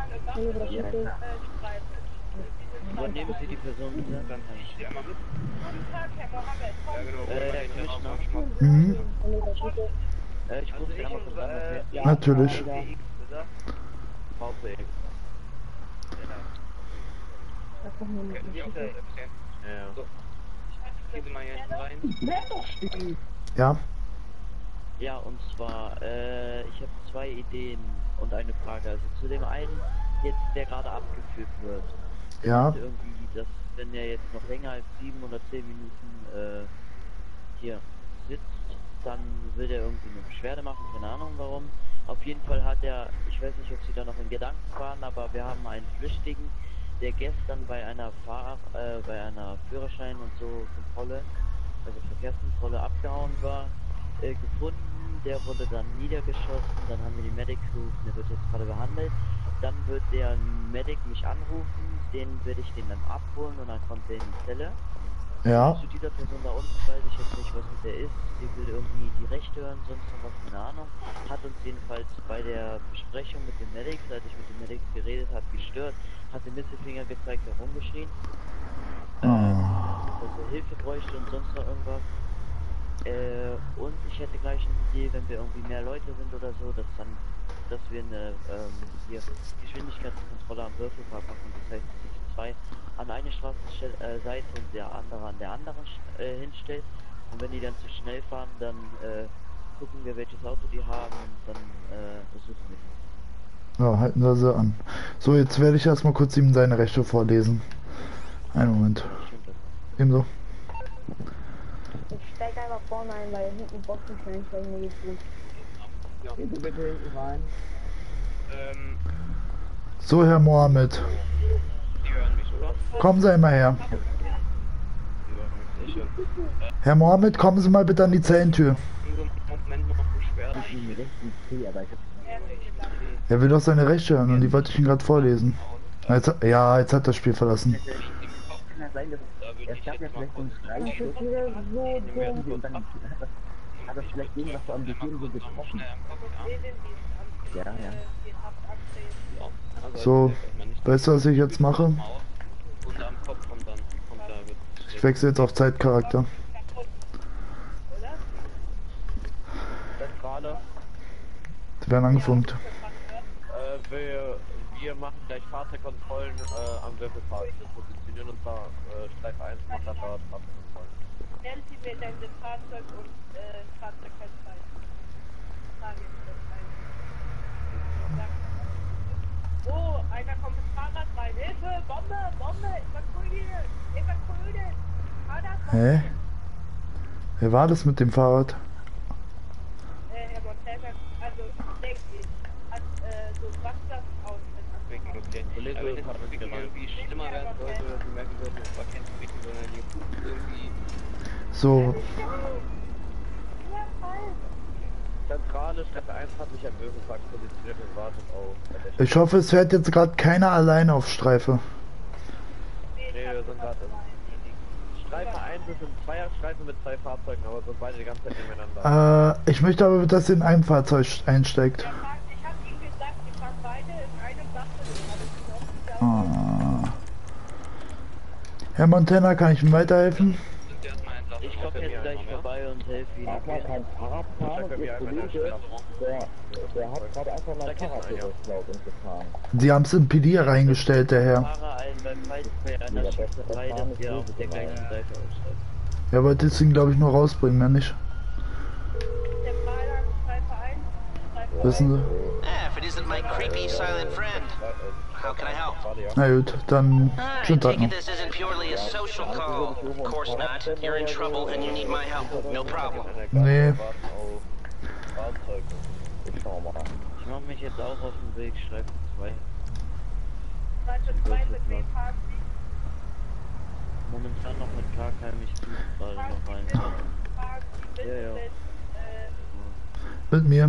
mir Übernehmen Sie die Person bitte, dann kann ich die einmal mit. Mhm. Äh, ich muss einmal zusammen. Ja, natürlich. V P X. Ja. Ja, und zwar, äh, ich habe zwei Ideen und eine Frage. Also zu dem einen, jetzt der gerade abgeführt wird. Ja. Irgendwie, dass wenn er jetzt noch länger als sieben oder zehn Minuten äh, hier sitzt, dann will er irgendwie eine Beschwerde machen, keine Ahnung warum. Auf jeden Fall hat er, ich weiß nicht, ob Sie da noch in Gedanken waren, aber wir haben einen Flüchtigen, der gestern bei einer Fahr äh, bei einer Führerschein und so Kontrolle, also Verkehrskontrolle abgehauen war, äh, gefunden. Der wurde dann niedergeschossen, dann haben wir die Medic gerufen, der wird jetzt gerade behandelt. Dann wird der Medic mich anrufen, den werde ich den dann abholen und dann kommt der in die Zelle. Ja. Zu dieser Person da unten weiß ich jetzt nicht, was mit der ist. Die will irgendwie die Rechte hören, sonst noch was, keine Ahnung. Hat uns jedenfalls bei der Besprechung mit dem Medic, seit ich mit dem Medic geredet habe, gestört. Hat den Mittelfinger gezeigt, herumgeschrien. Oh. Ähm, dass er Hilfe bräuchte und sonst noch irgendwas. Äh, und ich hätte gleich eine Idee, wenn wir irgendwie mehr Leute sind oder so, dass dann, dass wir eine ähm, hier Geschwindigkeitskontrolle am Würfelpark machen, das heißt, die zwei an eine Straßenseite äh, und der andere an der anderen äh, hinstellt. Und wenn die dann zu schnell fahren, dann äh, gucken wir, welches Auto die haben und dann äh, besuchen wir. Ja, halten Sie sie an. So, jetzt werde ich erstmal kurz ihm seine Rechte vorlesen. Einen Moment. Ebenso. Ich steig einfach vorne ein, weil hinten Boxen schnell steigen, mir geht's gut. Ja. Bitte, bitte hinten rein. Ähm. So, Herr Mohammed. Die hören mich, oder? Kommen Sie einmal her. Die hören mich sicher. Herr Mohammed, kommen Sie mal bitte an die Zellentür. Er will doch seine Rechte hören und die wollte ich ihm gerade vorlesen. Jetzt, ja, jetzt hat das Spiel verlassen. Sein, dass es gab ja vielleicht so einen Streitschutz so und dann hat das vielleicht irgendwas so am Beginn so gesprochen. Ja, ja. So, weißt du, was ich jetzt mache? Ich wechsle jetzt auf Zeitcharakter. Die werden angefunkt. Wir machen gleich Fahrzeugkontrollen äh, am Würfelpark. Wir positionieren uns da äh, Streife eins und dann da Fahrzeugkontrollen. Nennen Sie mir dann das Fahrzeug und äh, Fahrzeugkennzeichen. Frage jetzt das ein. Oh, einer kommt mit Fahrrad rein. Hilfe, Bombe, Bombe, evakuieren, evakuieren. Fahrrad rein. Hä? Wer war das mit dem Fahrrad? stellen. Aber wenn es irgendwie schlimmer werden sollte, oder sie merken sollten, es war kein Gebiet, sondern die irgendwie... So... Zentrale Stadt eins hat mich am Möwenpark positioniert und wartet auf... Ich hoffe, es fährt jetzt gerade keiner alleine auf Streife. Nee, wir sind gerade im... Streife eins ist ein Zweierstreife mit zwei Fahrzeugen, aber sind beide die ganze Zeit nebeneinander. Äh, ich möchte aber, dass in einem Fahrzeug einsteigt. Ja, ich hab ihm gesagt, wir fahren beide in einem Wasser. Herr Montana, kann ich Ihnen weiterhelfen? Ich komme jetzt gleich vorbei und helfe Ihnen. Da kann kein Fahrrad fahren, das ist gemutet. Der hat gerade einfach mal ein Fahrrad geklaut und gefahren. Sie haben es in P D reingestellt, der Herr. Er wollte es ihn, glaube ich, nur rausbringen, mehr nicht. Wissen Sie? Na gut, dann schönen Tag noch. Nee. Ich mach mich jetzt auch auf den Weg, Streife zwei. Streife zwei mit wem fahren Sie? Momentan noch mit Karkheim, ich tue gerade noch rein. Ja, ja. Mit mir.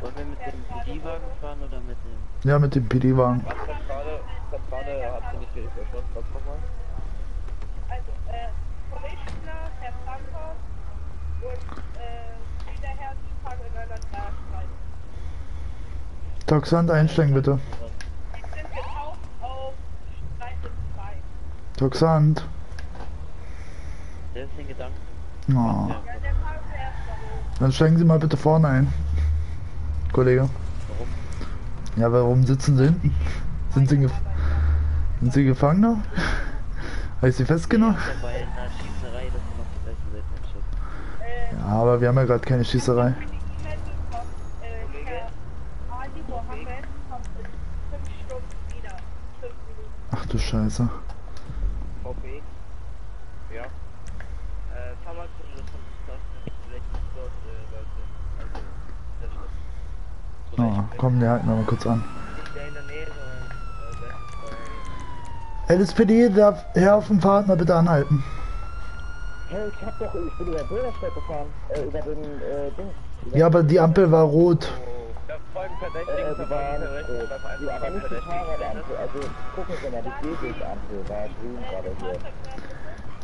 Wollen wir mit dem P D-Wagen fahren oder mit dem? Ja, mit dem P D-Wagen. Was Zentrale, Zentrale hat sie nicht richtig verstanden, was nochmal? Also, äh, Commissioner, Herr Frankfurt und, äh, wieder Herr Siefang in einer Glasstreise. Toxant einsteigen, bitte. Ich bin getaucht auf Streife zwei. Toxant. Der ist den Gedanken. Oh. Ja, der Park fährt. Dann steigen Sie mal bitte vorne ein. Kollege. Warum? Ja, warum sitzen Sie hinten? Sind Sie, sind Sie Gefangener? Habe ich Sie festgenommen? Ja, aber wir haben ja gerade keine Schießerei. Ach du Scheiße. Oh, komm, der halten wir mal kurz an. L S P D, darf Herr auf dem Partner bitte anhalten. Hey, ich hab doch, ich bin über Bürgersteig gefahren, äh, über den, äh, Ding. Ja, aber die Ampel war rot. Ja, folgen Verdächtigen zu fahren, die aber nicht die Fahrradampel, also gucken Sie mal, die Gehwegampel war grün gerade hier.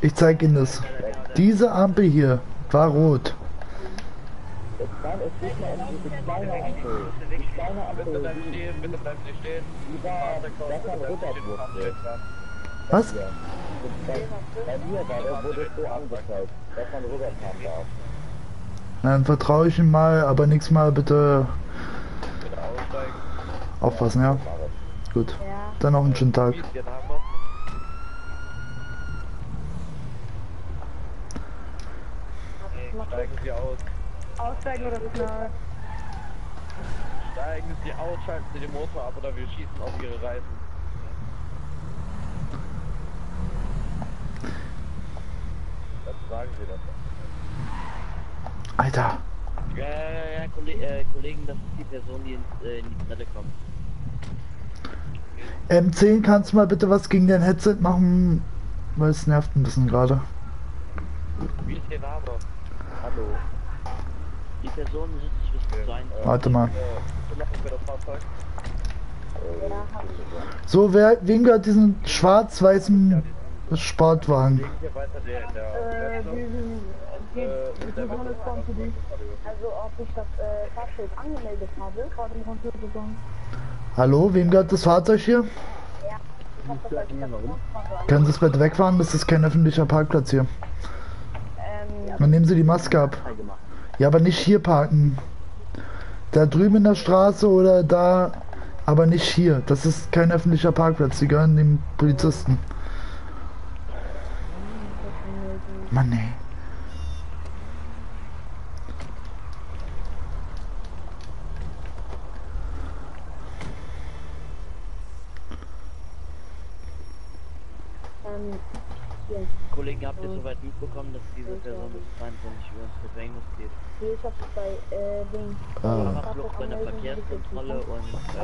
Ich zeig Ihnen das. Diese Ampel hier war rot. Es geht mal um diese kleine Ampel. Die kleine Ampel, bitte bleiben stehen, bitte bleiben Sie stehen. Die war besser im Ritterwurzel. Was? Bei mir gerade wurde es so angezeigt, dass man rüberfahren darf. Dann vertraue ich ihm mal, aber nächstes Mal bitte aufpassen, ja? Gut, dann noch einen schönen Tag. Steigen Sie aus. Aussteigen oder Knall? Steigen Sie aus, schalten Sie den Motor ab oder wir schießen auf Ihre Reifen. Was sagen Sie dazu? Alter! Ja, ja, ja, Kolle äh, Kollegen, das ist die Person, die in, äh, in die Brille kommt. M zehn, kannst du mal bitte was gegen dein Headset machen? Weil es nervt ein bisschen gerade. Wie ist Ihr Name? Hallo. Die Person sitzt bis zu sein. Warte mal. So, wer, wem gehört diesen schwarz-weißen Sportwagen? Äh, diesen, die, die Person ist von P D. Also, ob ich das äh, Fahrschild angemeldet habe, gerade im Computer. Hallo, wem gehört das Fahrzeug hier? Ja, ich hab das als Person. Können Sie das bitte wegfahren? Das ist kein öffentlicher Parkplatz hier. Ähm, dann nehmen Sie die Maske ab. Ja, aber nicht hier parken. Da drüben in der Straße oder da, aber nicht hier. Das ist kein öffentlicher Parkplatz, die gehören dem Polizisten. Mann, ey. Ähm, Kollegen, habt ihr soweit mitbekommen, dass diese Person bis zweiundzwanzig Uhr ins Gefängnis geht? Nee, ich hab's bei, äh, Ding. Fahrerflucht bei der Verkehrskontrolle und, äh,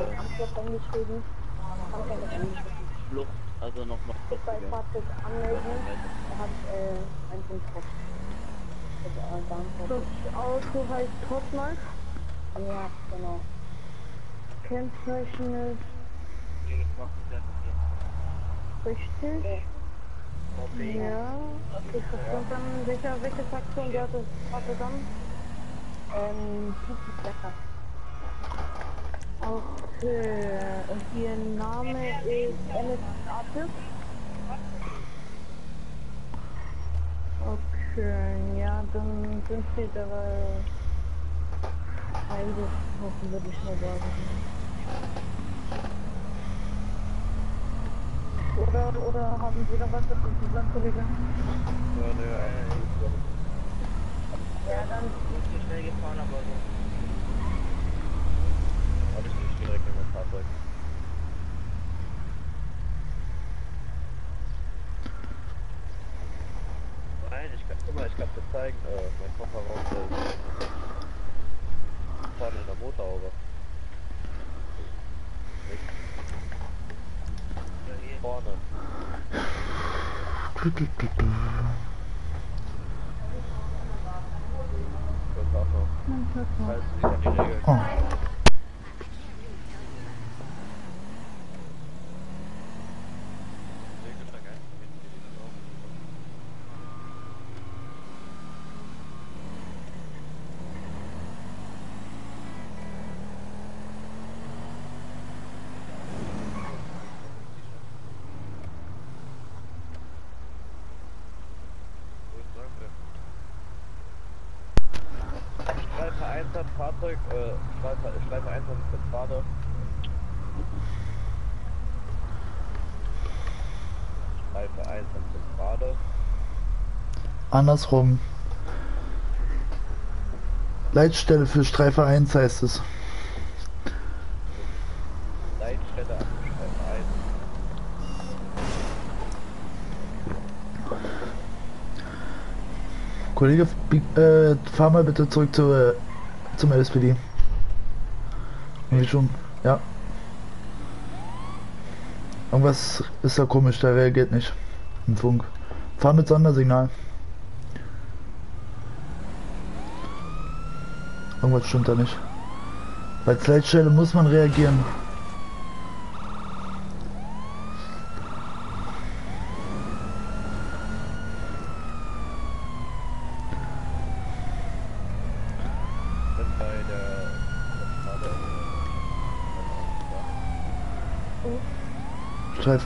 Flucht, also noch noch Flucht. Bei Fahrzeug anmelden, er hat, äh, einen Punkt drauf. Das Auto heißt Topmolch? Ja, genau. Kennzeichen ist... Nee, das macht nicht das hier. Richtig? Nee. Okay. Ja, okay, das kommt dann sicher, welche Fraktion gehört das? Warte dann. Ähm, Pizza. Okay, und ihr Name ist Alice Custom. Okay, ja, dann sind sie da eingesprochen, würde ich mal sagen. Oder, oder haben Sie da was dazu gesagt, Kollege? Ja, ne, ja, ja, dann ist nicht schnell gefahren, aber so. Habe ich nicht direkt in das Fahrzeug. Nein, ich kann, guck mal, ich kann dir zeigen, äh, mein Kofferraum ist äh, vorne in der Motorhaube. Vorne. Du, du, du, du. Das ist die Regel. Oh. Fahrzeug, äh, Schleife eins und fünf Grade. Schleife eins und fünf Grade. Andersrum. Leitstelle für Streife eins heißt es. Leitstelle an Streife eins. Kollege, äh, fahr mal bitte zurück zur... Äh, zum L S P D. Irgendwie schon, ja. Irgendwas ist da komisch, der reagiert nicht. Im Funk. Fahr mit Sondersignal. Irgendwas stimmt da nicht. Bei Leitstelle muss man reagieren.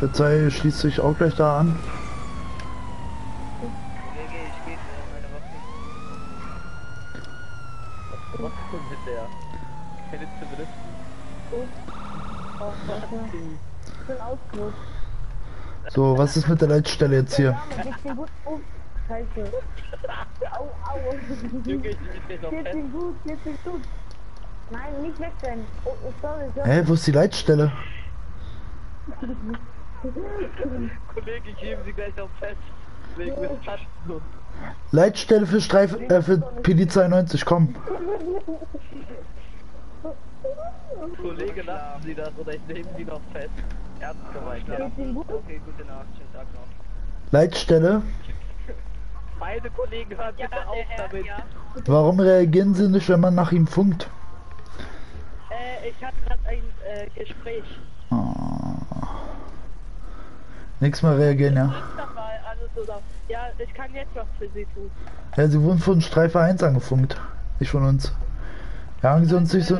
Polizei schließt sich auch gleich da an. So, was ist mit der Leitstelle jetzt hier? Nein, nicht weg sein. Hä, wo ist die Leitstelle? Kollege, ich hebe sie gleich auf fest. Leitstelle für Streif, äh, für P D zweiundneunzig, komm. Kollege, lassen Sie das oder ich nehme sie noch fest. Ernst gemeint, ja. Okay, gute Nacht, schönen Tag noch. Leitstelle? Beide Kollegen, hören bitte ja, auf damit. Ja. Warum reagieren Sie nicht, wenn man nach ihm funkt? Äh, ich hatte gerade ein äh, Gespräch. Oh. Nix mal reagieren, ja. Ja, ich kann jetzt was für Sie tun. Ja, Sie wurden von Streife eins angefunkt. Nicht von uns. Ja, haben Sie uns nicht so...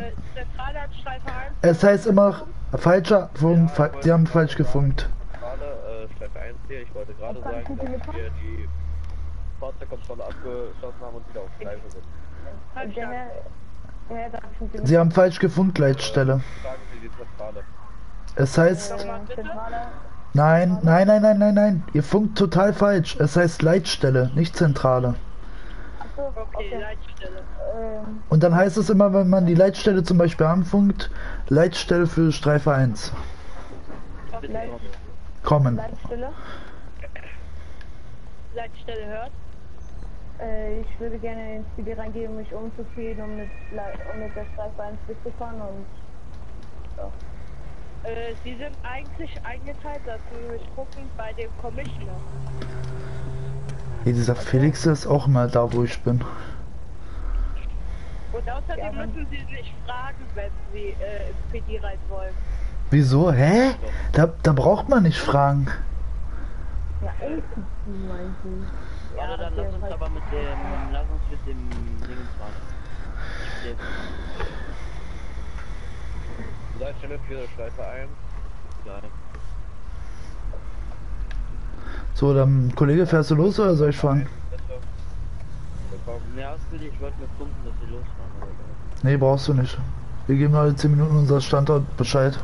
Es heißt immer, falscher Funk, ja, Sie haben falsch gefunkt. Gerade, äh, Streife eins hier, ich wollte gerade sagen, dass wir die Fahrzeugkontrolle abgeschlossen haben und wieder auf Streife sind. Sie haben falsch gefunkt, Leitstelle. Fragen Sie die Zentrale. Es heißt... Nein, nein, nein, nein, nein, nein. Ihr funkt total falsch. Es heißt Leitstelle, nicht Zentrale. Achso, okay, Leitstelle. Und dann heißt es immer, wenn man die Leitstelle zum Beispiel anfunkt, Leitstelle für Streife eins. Kommen. Leitstelle? Leitstelle hört? Äh, ich würde gerne ins Spiel reingehen, mich umzuziehen, um mit, um mit der Streifbahn ins Spiel zu fahren und so. Äh, Sie sind eigentlich eingeteilt, dass wir gucken bei dem Commissioner. Hey, dieser Felix ist auch mal da, wo ich bin. Und außerdem ja, müssen Sie sich fragen, wenn Sie äh, ins P D rein wollen. Wieso? Hä? Da, da braucht man nicht fragen. Ja, ich mein ich. Ja, also dann lass uns aber mit dem, lass uns mit dem Dingens machen. Leitstelle für Schleife ein. Nein. So, dann Kollege, fährst du los oder soll ich fahren? Ja, ich wollte mir pumpen, dass sie losfahren. Nee, brauchst du nicht. Wir geben heute zehn Minuten unser Standort Bescheid.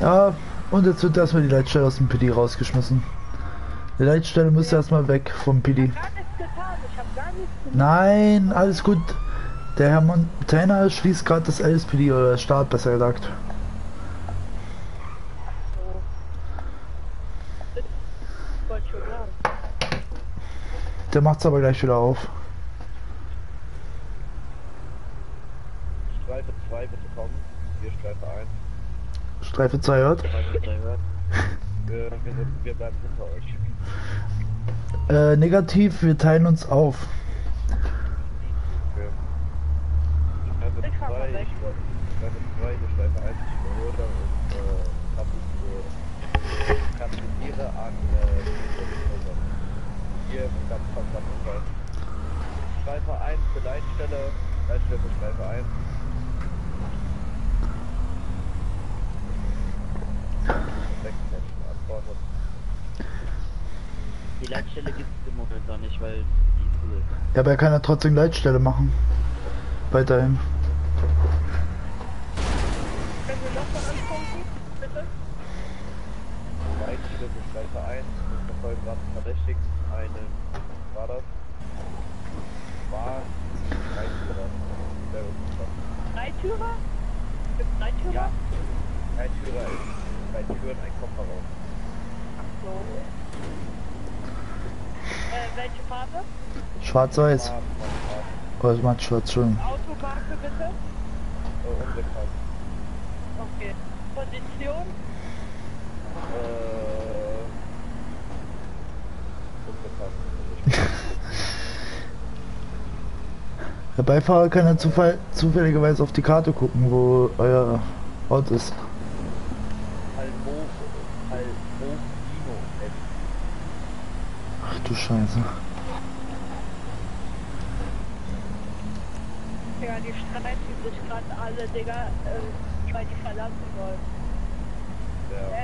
Ja, und jetzt wird erstmal die Leitstelle aus dem P D rausgeschmissen. Die Leitstelle müsste erstmal weg vom P D. Nein, alles gut. Der Herr Montana schließt gerade das L S P D oder der Start, besser gesagt. Der macht's aber gleich wieder auf. Streife zwei bitte kommen. Wir Streife eins. Streife zwei hört? Streife zwei hört. wir, wir, sind, wir bleiben hinter euch. Äh, negativ, wir teilen uns auf. Okay. Streife zwei, Streife zwei, Streife eins, ich überhole und kapituliere an. Hier ganz verstanden. Streife eins für Leitstelle, Leitstelle für Streife eins. Sechs Menschen antwortet. Die Leitstelle gibt es im Moment noch nicht, weil die cool ist. Ja, aber er kann ja trotzdem Leitstelle machen. Weiterhin. Können wir noch mal angucken, bitte? Leitstelle für Streife eins, wir verfolgen gerade verdächtig. Eine, war das? War Dreitürer. Dreitürer? Gibt's Dreitürer? Ja. Dreitürer ist drei Türen, ein Kofferraum. Ach so. Äh, welche Farbe? Schwarz-Weiß. Oder ich mach schwarz schön. Automarke bitte? Oh, unbekannt. Okay. Position? Äh. Der Beifahrer kann ja zufall, zufälligerweise auf die Karte gucken, wo euer Ort ist. Ach du Scheiße. Ja, die streiten sich gerade alle, Digga, äh, weil die verlassen wollen. Ja. Äh,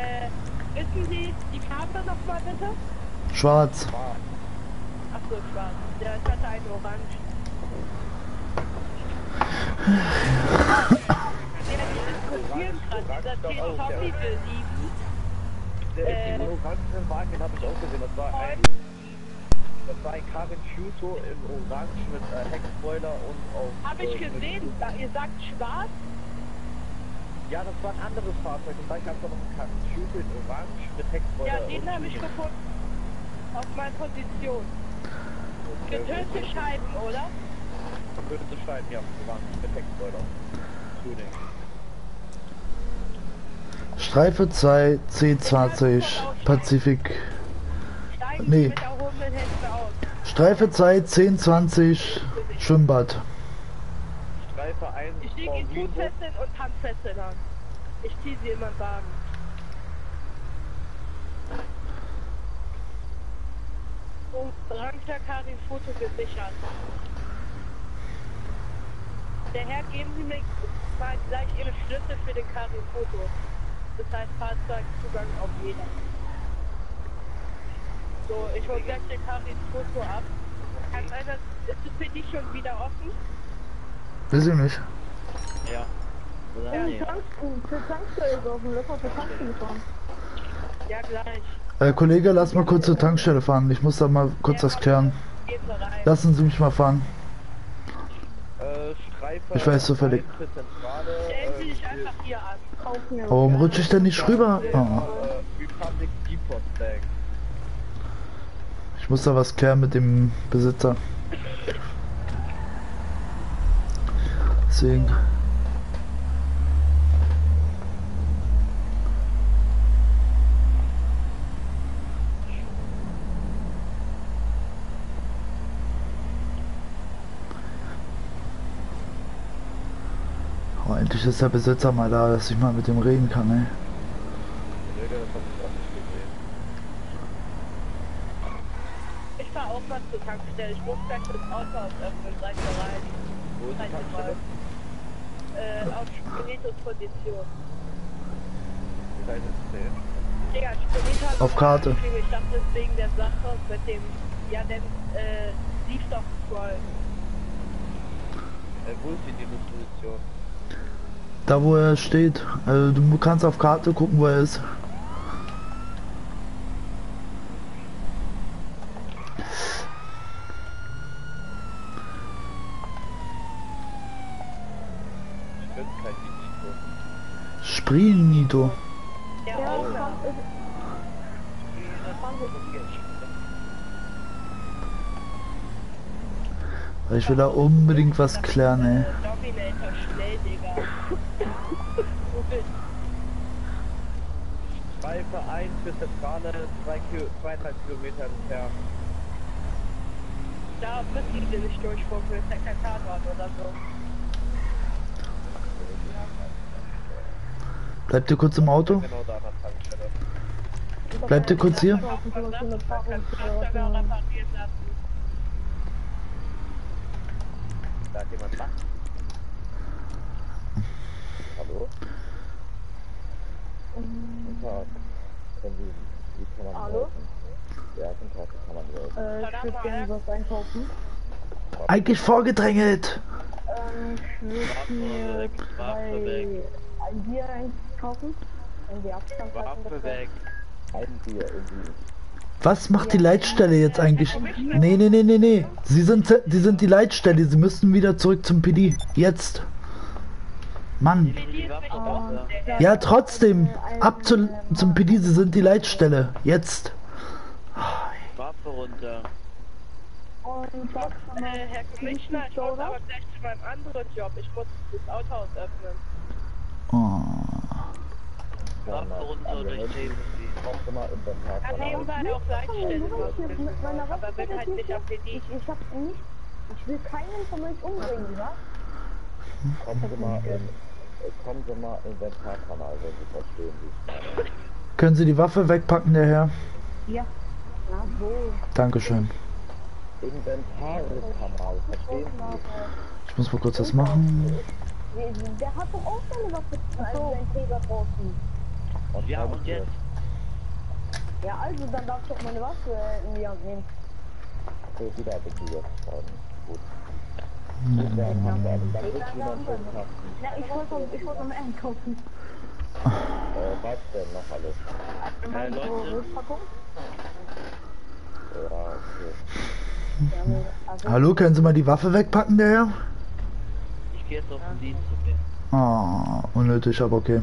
wissen Sie die Karte nochmal bitte? Schwarz. Ach so, schwarz. Der hatte eine Orange. Der orange Wagen habe ich auch gesehen. Das war ein, das war ein Karin Futo im Orange mit äh, Heckspoiler und auch. Habe ich gesehen. Da, ihr sagt schwarz? Ja, das war ein anderes Fahrzeug. Und dann gab es noch einen Karin Futo in Orange mit Heckspoiler. Ja, den habe ich gefunden. Auf meiner Position. Getönte Scheiben, oder? Würde zu schreiben, ja, perfekt, Leute. Streife zwei, C zwanzig, Pazifik. Nee. Streife zwei, zehn zwanzig, Schwimmbad. Streife eins, ich lege in Fußfesseln und Handfesseln an. Ich ziehe sie immer im Wagen. Und Ranger Karin Futo gesichert. Der Herr, geben Sie mir mal gleich Ihre Schlüssel für den Karin Futo. Das heißt Fahrzeugzugang auf jeder. So, ich hole gleich den Karin Futo ab. Kann einer, ist es für dich schon wieder offen? Weiß ich nicht. Ja. Ja, ja. Für Tankstelle ist offen, lass mal für Tankstelle fahren. Ja, gleich. Äh, Kollege, lass mal kurz zur Tankstelle fahren. Ich muss da mal kurz ja, was klären. Lassen Sie mich mal fahren. Ich weiß zufällig. Stellen Sie sich einfach hier an. Warum rutsche ich denn nicht rüber? Oh. Ich Ich muss da was klären mit dem Besitzer. Deswegen. Oh, endlich ist der Besitzer mal da, dass ich mal mit dem reden kann, ey. Ich fahr auch mal zur Tankstelle, ich muss gleich das Auto öffnen, gleich da rein. Wo ist die Tankstelle? Äh, auf Spinitos Position. Wie weit ist der jetzt? Digga, Spinito hat auf Karte. Ich dachte, das wegen der Sache mit dem, ja, dem, äh, Liefstoff-Scroll. Äh, wo ist die Position? Da wo er steht, also du kannst auf Karte gucken, wo er ist. Spinito. Ja, ich will da unbedingt was klären, ey. zwei Verein bis zur Fahne, zweieinhalb Kilometer entfernt. Da müssen sie nicht durchfahren, für das ist ja kein Tatort oder so. Bleibt ihr kurz im Auto? Bleibt ihr kurz hier? Da hat jemand Macht. Hallo? Guten Tag. Wie kann man Hallo? Ja, guten Tag, wie kann man helfen? Äh, ich würde gerne was einkaufen. Eigentlich vorgedrängelt! Ähm, ich würde mir zwei ein Bier einkaufen. In die Abstandsleitung. Ein Bier irgendwie. Was macht die Leitstelle jetzt eigentlich? Nee, nee, nee, nee, nee. Sie sind, die sind die Leitstelle. Sie müssen wieder zurück zum P D. Jetzt. Mann. Ja, trotzdem. Ab zu, zum P D. Sie sind die Leitstelle. Jetzt. Waffe runter. Und was? Herr Commissioner, ich muss aber gleich zu meinem anderen Job. Ich muss das Autohaus öffnen. Oh. Waffe runter oder ich nehme sie. Braucht immer Inventar. Kann nehmen wir auch Leitstellen. Aber wenn halt nicht auf die D. Ich hab nicht. Ich will keinen von euch umbringen, wa? Kommen Sie mal in. Kommen Sie mal Inventarkanal, wenn Sie verstehen, wie ich meine. Können Sie die Waffe wegpacken, der Herr? Ja. Na so. Dankeschön. Inventarkanal, verstehen Sie? Ich muss mal kurz das machen. Der hat doch auch seine Waffe also seinen Träger draußen. Und wir haben uns jetzt. Ja, also dann darf ich doch meine Waffe in die Hand nehmen. So, wieder habe ich die jetzt. Gut. Ja, ich wollte ich wollte am Ende kaufen. Äh, was denn noch alles? Nein, Leute. Ja, okay. Hallo, können Sie mal die Waffe wegpacken, der Herr? Jetzt auf den Dienst zu gehen. Ah, unnötig, aber okay.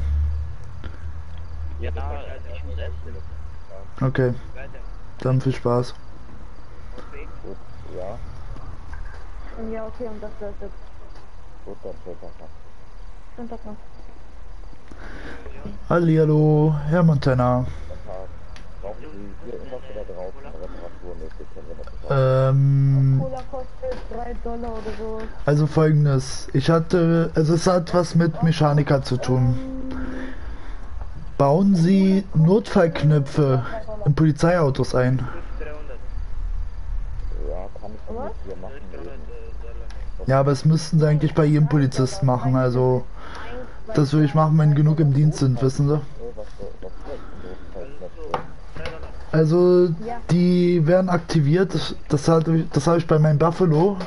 Ja, ich muss essen. Okay. Dann viel Spaß. Gut, ja. Ja, okay, und das wird jetzt. Gut, dann schön, dann noch. Schön, hallihallo, Herr Montana. Brauchen Sie hier irgendwas oder drauf? Reparaturmäßig können wir das Ähm, Cola kostet drei Dollar oder so. Also folgendes, ich hatte, also es hat was mit Mechaniker zu tun. Bauen Sie Notfallknöpfe in Polizeiautos ein. Ja, kann ich nicht hier machen. Ja, aber es müssten Sie eigentlich bei jedem Polizisten machen, also das würde ich machen, wenn genug im Dienst sind, wissen Sie? Also, die werden aktiviert, das, das habe das hab ich bei meinem Buffalo.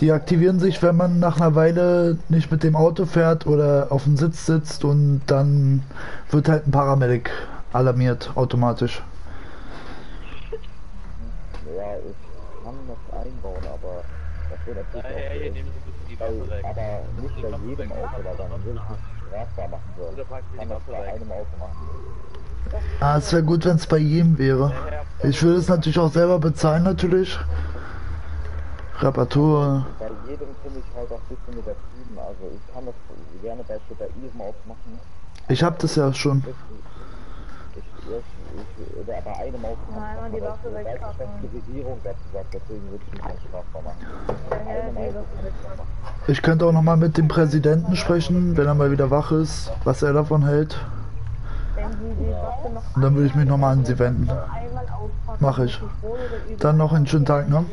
Die aktivieren sich, wenn man nach einer Weile nicht mit dem Auto fährt oder auf dem Sitz sitzt und dann wird halt ein Paramedic alarmiert, automatisch. Ja, ich kann das einbauen, aber das wird natürlich auch so. Aber nicht bei jedem Auto, weil dann würde ich das strafbar machen sollen. Ich kann das bei einem Auto machen. Ah, es wäre gut, wenn es bei jedem wäre. Ich würde es natürlich auch selber bezahlen, natürlich. Reparatur. Bei jedem finde ich halt auch ein bisschen übertrieben. Also ich kann das gerne bei jedem auch machen. Ich hab das ja schon. Ich, ich, oder aber eine Maus machen. Die Waffe wegpacken. Ich könnte auch nochmal mit dem Präsidenten sprechen, wenn er mal wieder wach ist, was er davon hält. Und dann würde ich mich nochmal an sie wenden. Mache ich. Dann noch einen schönen Tag, ne?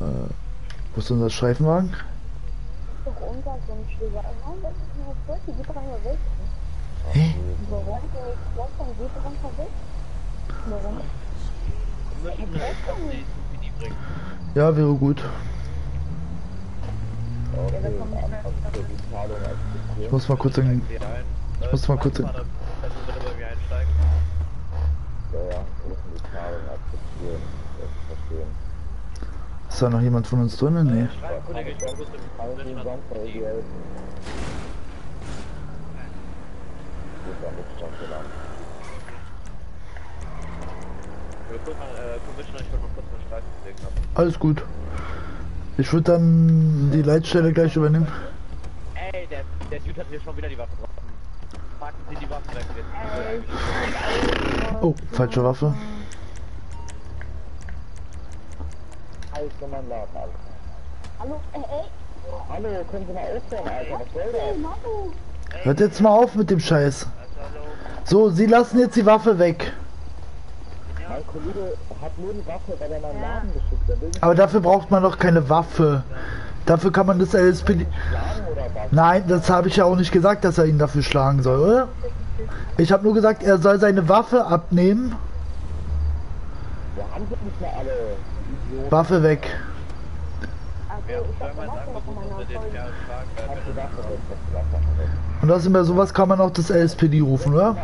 Äh, wo ist unser Streifenwagen? Hey? Ja, wäre gut. Ich muss mal kurz in... Ich muss mal kurz in... Ist da noch jemand von uns drin? Nee. Alles gut. Ich würde dann die Leitstelle gleich übernehmen. Ey, der, der Dude hat mir schon wieder die Waffe drauf. Packen Sie die Waffe weg jetzt. Oh, falsche Waffe. Hallo, ey, ey. Hallo, können Sie mal aufhören, Alter. Was soll das? Hört jetzt mal auf mit dem Scheiß. So, Sie lassen jetzt die Waffe weg. Mein Kollege hat nur die Waffe, weil er meinen Laden geschickt hat. Aber dafür braucht man doch keine Waffe. Dafür kann man das L S P D... Nein, das habe ich ja auch nicht gesagt, dass er ihn dafür schlagen soll, oder? Ich habe nur gesagt, er soll seine Waffe abnehmen. Waffe weg. Und das über sowas kann man auch das L S P D rufen, oder?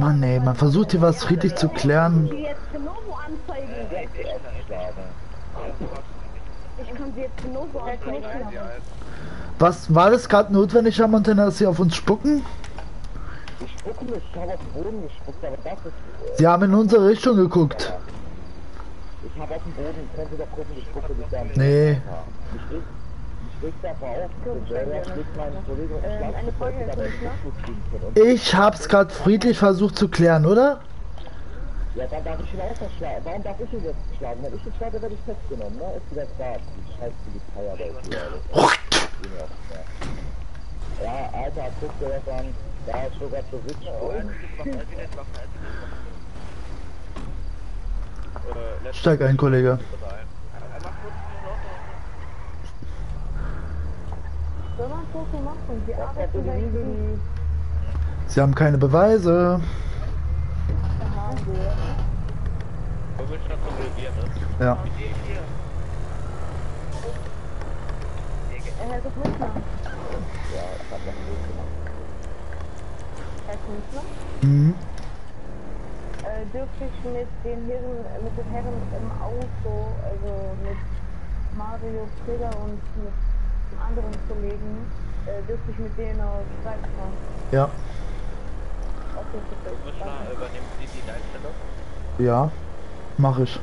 Mann ey, man versucht hier was friedlich zu klären. Was war das gerade notwendig, Herr Montana, dass Sie auf uns spucken? Sie haben in unsere Richtung geguckt. Ich habe auf den Boden, können Sie doch gucken, ich gucke nicht an. Nee. Ich hab's gerade friedlich versucht zu klären, oder? Ja, dann darf ich ihn auch verschlagen. Warum darf ich ihn jetzt schlagen? Wenn ich ihn schlage, werde ich festgenommen, ne? Ist wieder da. Scheiß die Polizei. Ja, Alter, guck dir das an. Da ist sogar zu sitzen. Steig ein, Kollege. Sie haben keine Beweise. Ja. Mhm. Äh, dürfte ich mit den Herren, mit den Herren im Auto, also mit Mario Krieger und mit einem anderen Kollegen, äh, dürfte ich mit denen auf Streik fahren? Ja. Okay, super. Kommissar, übernehmen Sie die Leitstelle? Ja, mache ich.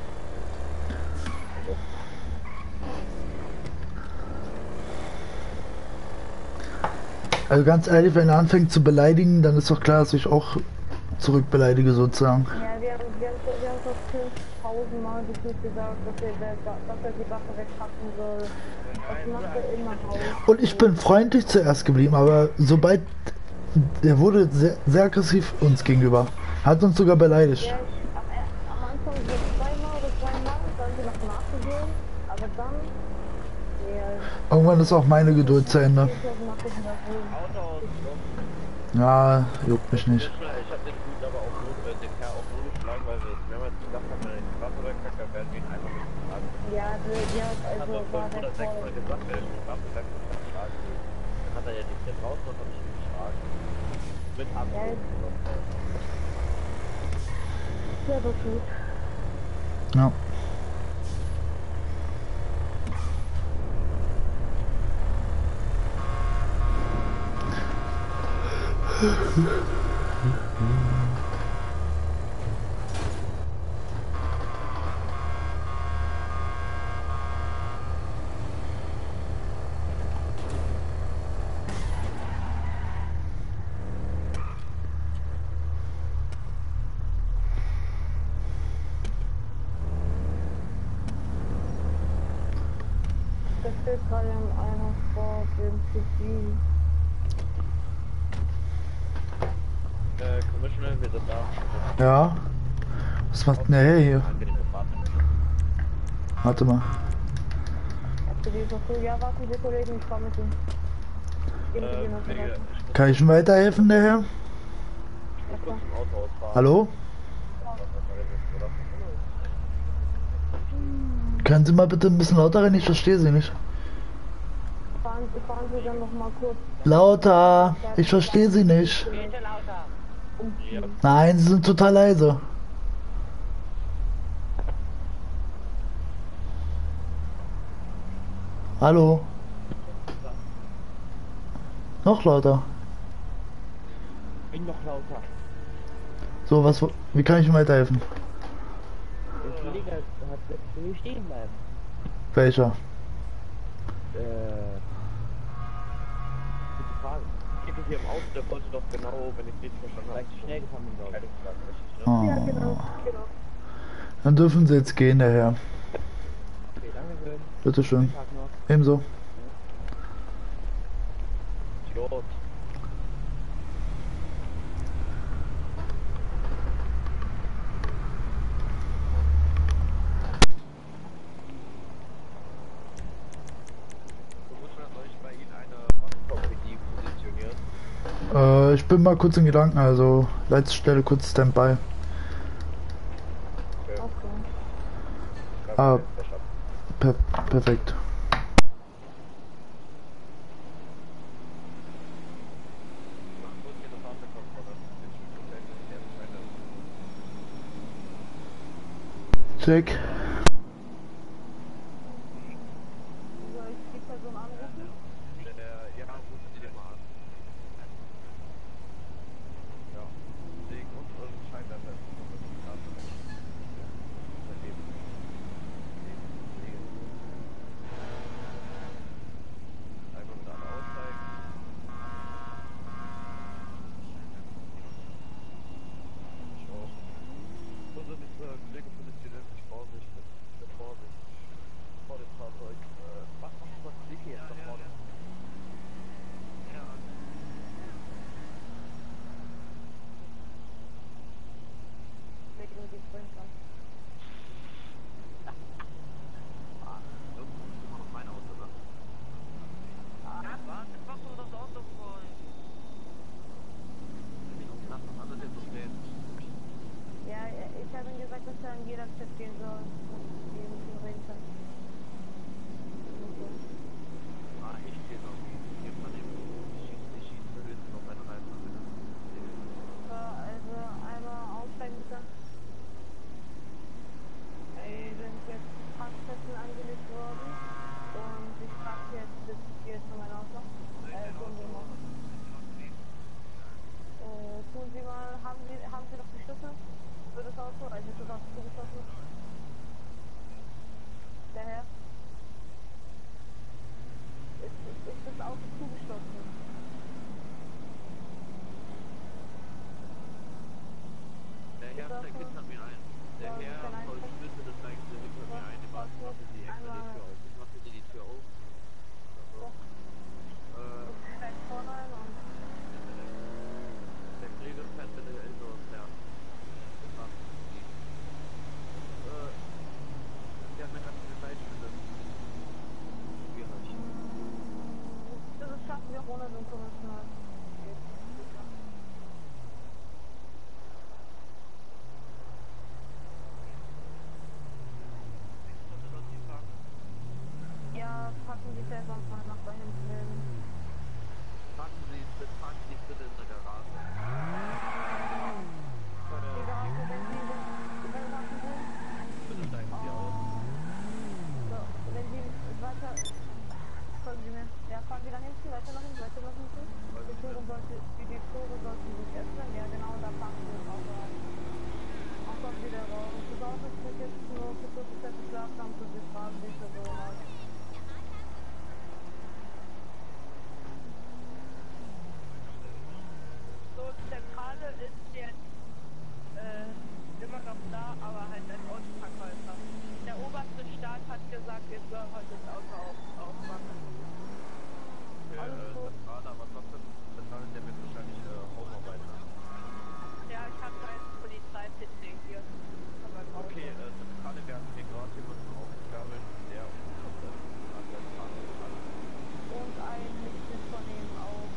Also ganz ehrlich, wenn er anfängt zu beleidigen, dann ist doch klar, dass ich auch zurückbeleidige sozusagen. Ja, wir haben doch fünftausend Mal gefühlt gesagt, dass er, dass er die Waffe wegpacken soll. Das macht er immer raus. Und ich bin freundlich zuerst geblieben, aber sobald... Er wurde sehr, sehr aggressiv uns gegenüber. Hat uns sogar beleidigt. Ja, ich, am, am Anfang so zweimal oder zweimal, dann sind wir noch nachgegeben, aber dann... Ja. Irgendwann ist auch meine Geduld zu Ende. Ja, juckt mich nicht. Ich hab den Dude aber auch nur den Kerl auch nur geschlagen, weil wir mehrmals gedacht haben, wenn er in die Straße reinkackt, dann werden wir ihn einfach mit dem Laden. Ja, ja, also war der Fall. Dann hat er fünf oder sechs Mal gesagt, wenn er in die Straße reinkackt, dann kann er schlagen. Dann hat er ja nicht mehr draußen und hat mich geschlagen. Mit Abend. Ja, das ist gut. Ja. Ja, was macht denn der hier? Warte mal. Kann ich ihm weiterhelfen, der Herr? Hallo? Können Sie mal bitte ein bisschen lauter reden? Ich verstehe Sie nicht. Fahren Sie dann noch mal kurz. Lauter! Ich verstehe Sie nicht. Nein, sie sind total leise. Hallo? Noch lauter. Bin noch lauter. So, was, wie kann ich ihm weiterhelfen? Der Kollege hat letztens stehen bleiben. Welcher? Äh. Gute Frage. Hier im Auto, der wollte doch genau, wenn ich richtig verstanden habe, schnell gefahren bin, glaube ich. Ja, genau. Dann dürfen Sie jetzt gehen, der Herr. Okay, danke schön. Bitte schön. Ebenso. Idiot. Ich bin mal kurz in Gedanken, also Leitstelle kurz Standby. Okay. Ah, per perfekt. Check. Ja, Fahren Sie dann hinten, weiter nach hinten, weiter nach hinten. Die Tore sollten, die Tore sollten sich öffnen, ja genau, da fahren Sie das Auto rein. Auch kommt wieder raus. Das Auto ist jetzt nur für vierzig Prozent geschlafen, haben Sie sich fahren, wie ich das so mache. So, Zentrale ist jetzt äh, immer noch da, aber halt ein Autoverkäufer. Der oberste Staat hat gesagt, wir sollen heute das Auto auf, aufmachen. Ja, äh, Zentrale, aber trotzdem, Zentrale, der wird wahrscheinlich äh, Aufarbeiter. Ja, ich habe da jetzt Polizei-Pitting hier. Okay, äh, Zentrale, wir hatten den gerade jemanden zum Aufgabeln, der kommt dann an der Zentrale dran. Und ein Mitglied von ihm auch.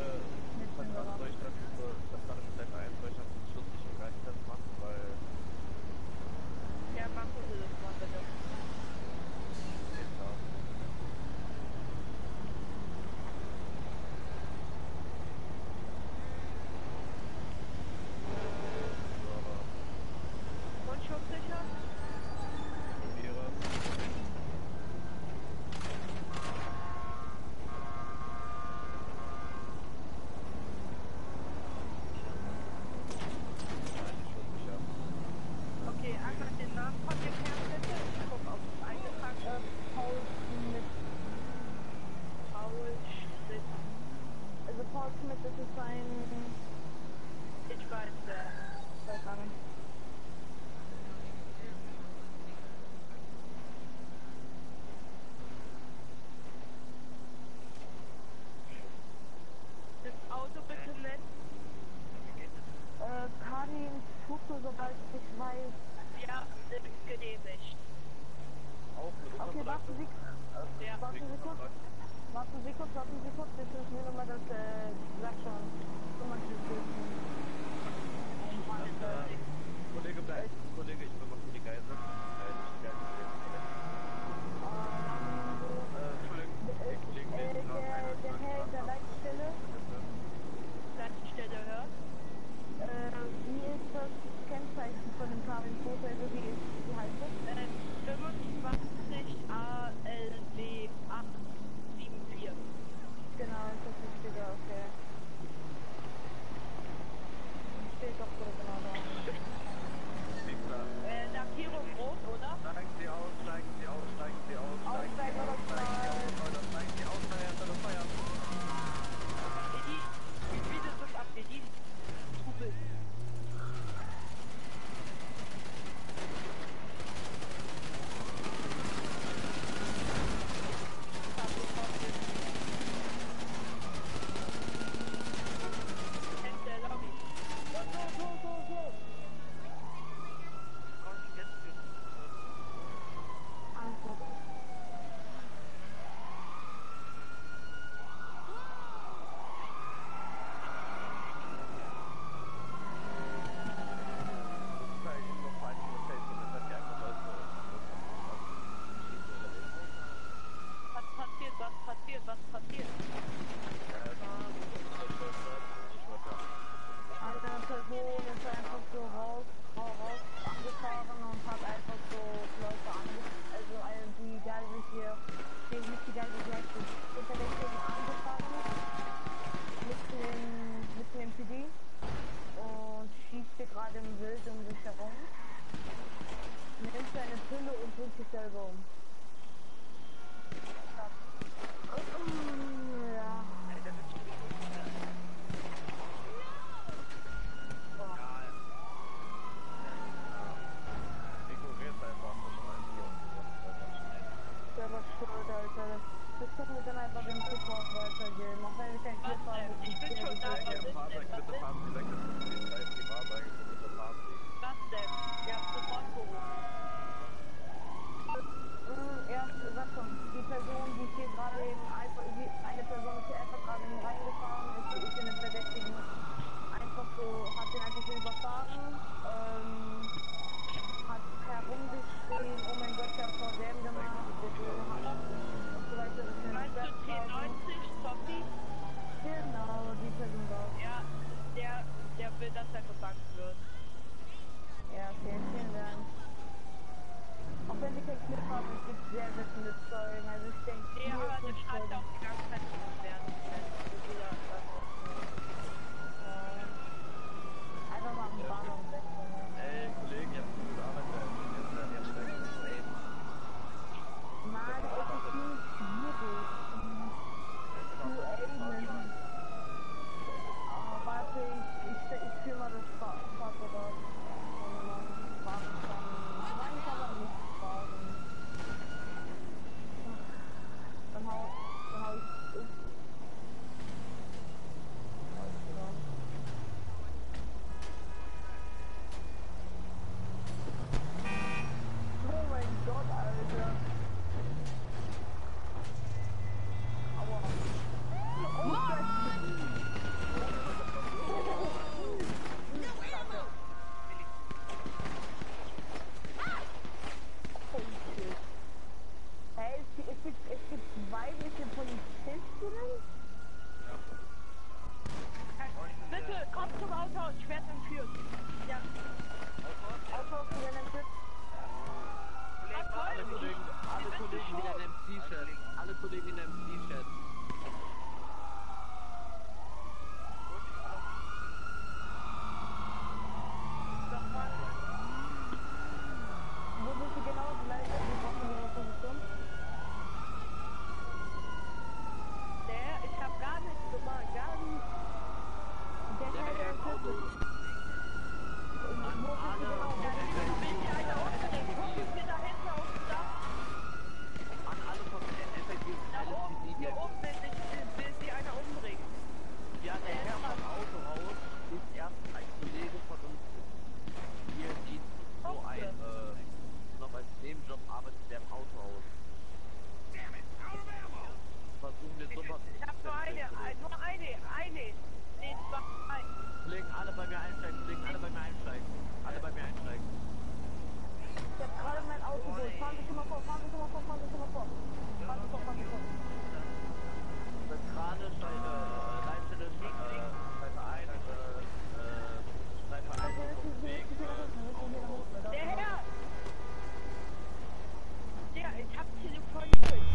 Äh, Das kann ich dann über das kann ich dann ein, weil ich dann zum Schluss nicht gleich das machen, weil. Ja, machen Sie das mal bitte. Ja. Auch wenn die kein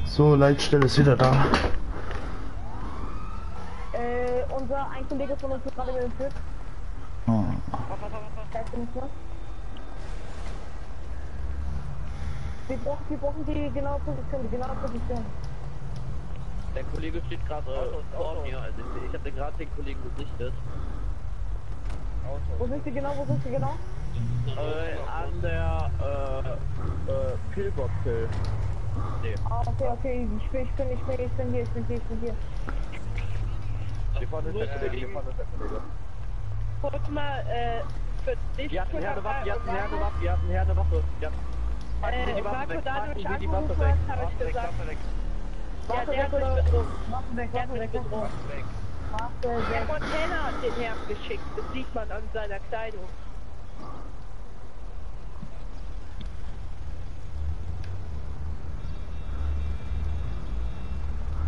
So, Leitstelle ist wieder da. Äh, unser ein Kollege von uns ist gerade geführt. Oh. Wir brauchen, wir brauchen die genaue Position, die genaue Position. Der Kollege steht gerade äh, vor mir, also ich, ich habe gerade den Kollegen gesichtet. Wo sind sie genau, wo sind sie genau? Äh, an der, äh, äh, Pillbox. Nee. Ah, okay, okay, ich bin, ich bin, ich bin, ich bin hier, ich bin hier, ich bin hier. Wir fahren das Kollege, wir fahren das Kollege. Guck mal, äh, für dich... Wir hatten eine Waffe, wir hatten eine Waffe, wir hatten eine Waffe, ja. Äh, Marco, da du mich angerufen hast, habe ich gesagt. Ja, der hat mich bedroht. Der hat mich bedroht. Der Montana hat den Herrn geschickt, das sieht man an seiner Kleidung.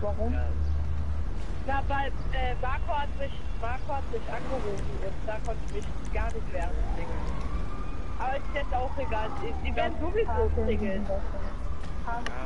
Warum? Na, weil äh, Marco hat mich, Marco hat mich angerufen, jetzt, da konnte ich mich gar nicht mehr singeln. Aber ist jetzt auch egal, die werden sowieso singeln. Ich hab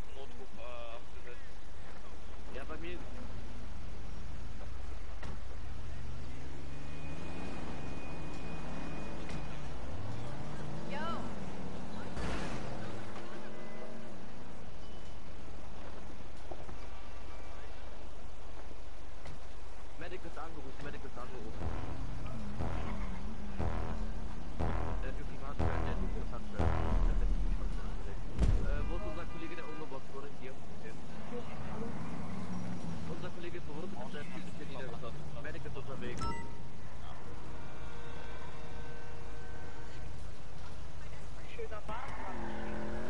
einen Notruf äh, abgesetzt. Ja, bei mir. Medic ist angerufen, Medic ist angerufen. Der Typ hat schnell, der Typ hat schnell. Äh, wo ist unser Kollege, der umgebracht wurde? Hier. Unser Kollege ist verwundet und der Typ ist hier niedergeschossen. Medic ist unterwegs. Schöner Bahnfahrtstück.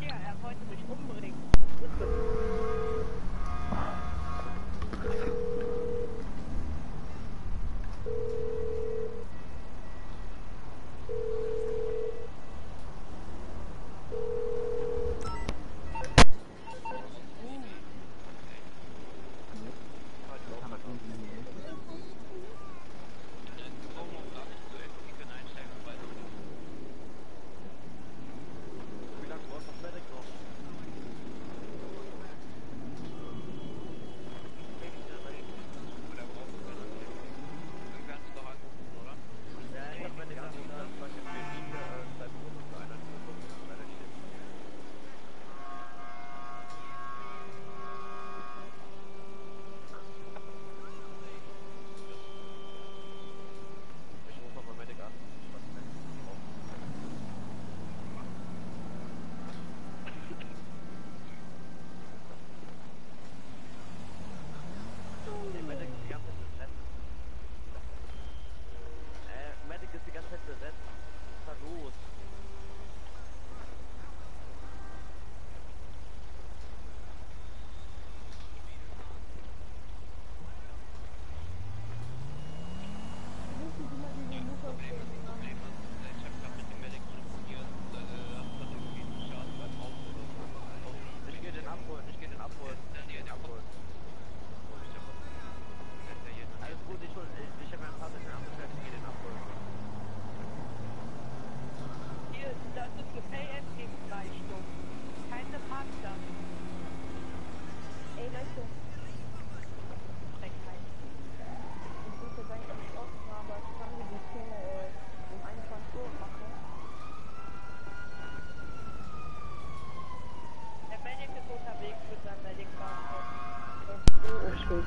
Ja, er wollte mich umbringen.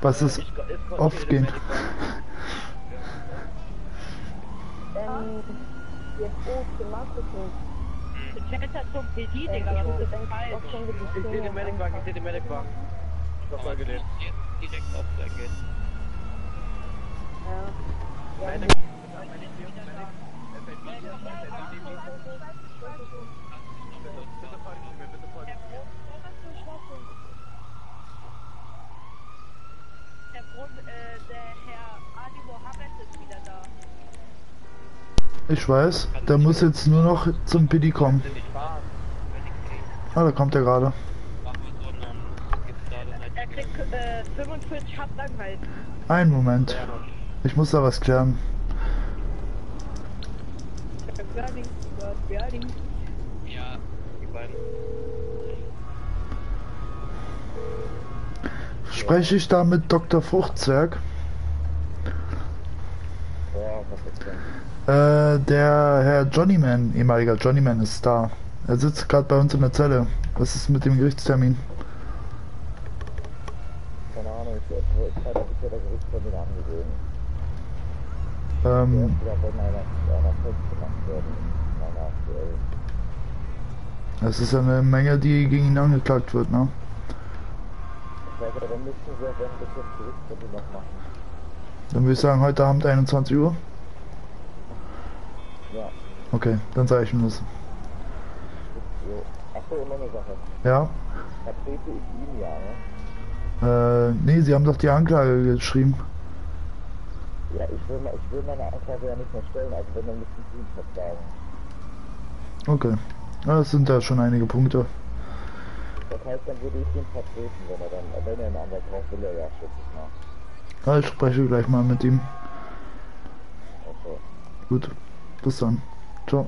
Was ist aufgehen? Ähm, jetzt ist die Maske tot. Ich hätte zum P D, Digga, was ist denn falsch? Ich sehe den Medikwagen, ich sehe den Medikwagen. Ich hab mal gelesen. Jetzt direkt aufsteigen geht. Ja. Medic, Medic, Medic, Medic, Medic, Und, äh, der Herr Ali Mohammed ist wieder da. Ich weiß, der muss jetzt nur noch zum P D kommen. Ah, da kommt er gerade. Er kriegt äh, fünfundvierzig Hub Langweil. Einen Moment. Ich muss da was klären. Ja, die beiden. Spreche ich da mit Doktor Fruchtzwerg? Boah, was ist äh, der Herr Johnnyman, ehemaliger Johnnyman, ist da. Er sitzt gerade bei uns in der Zelle. Was ist mit dem Gerichtstermin? Keine Ahnung, ich werde offiziell der Gerichtstermin angegeben. Ähm. Da wollen einer fest gemacht werden. Es ist eine Menge, die gegen ihn angeklagt wird, ne? Dann müssen wir dann bisschen zurück noch machen. Dann würde ich sagen, heute Abend einundzwanzig Uhr? Ja. Okay, dann sage ich ihm das. Achso, immer eine Sache. Ja? Vertrete ich ihn ja, ne? Äh, nee, sie haben doch die Anklage geschrieben. Ja, ich will, ich will meine Anklage ja nicht mehr stellen, also wenn, dann müssen sie ihn verklagen. Okay. Ja, das sind da schon einige Punkte. Das heißt, dann würde ich ihn vertreten, wenn er dann, wenn er einen Anwalt braucht, will er ja schützig nach. Ja, ich spreche gleich mal mit ihm. Okay. Gut, bis dann. Ciao.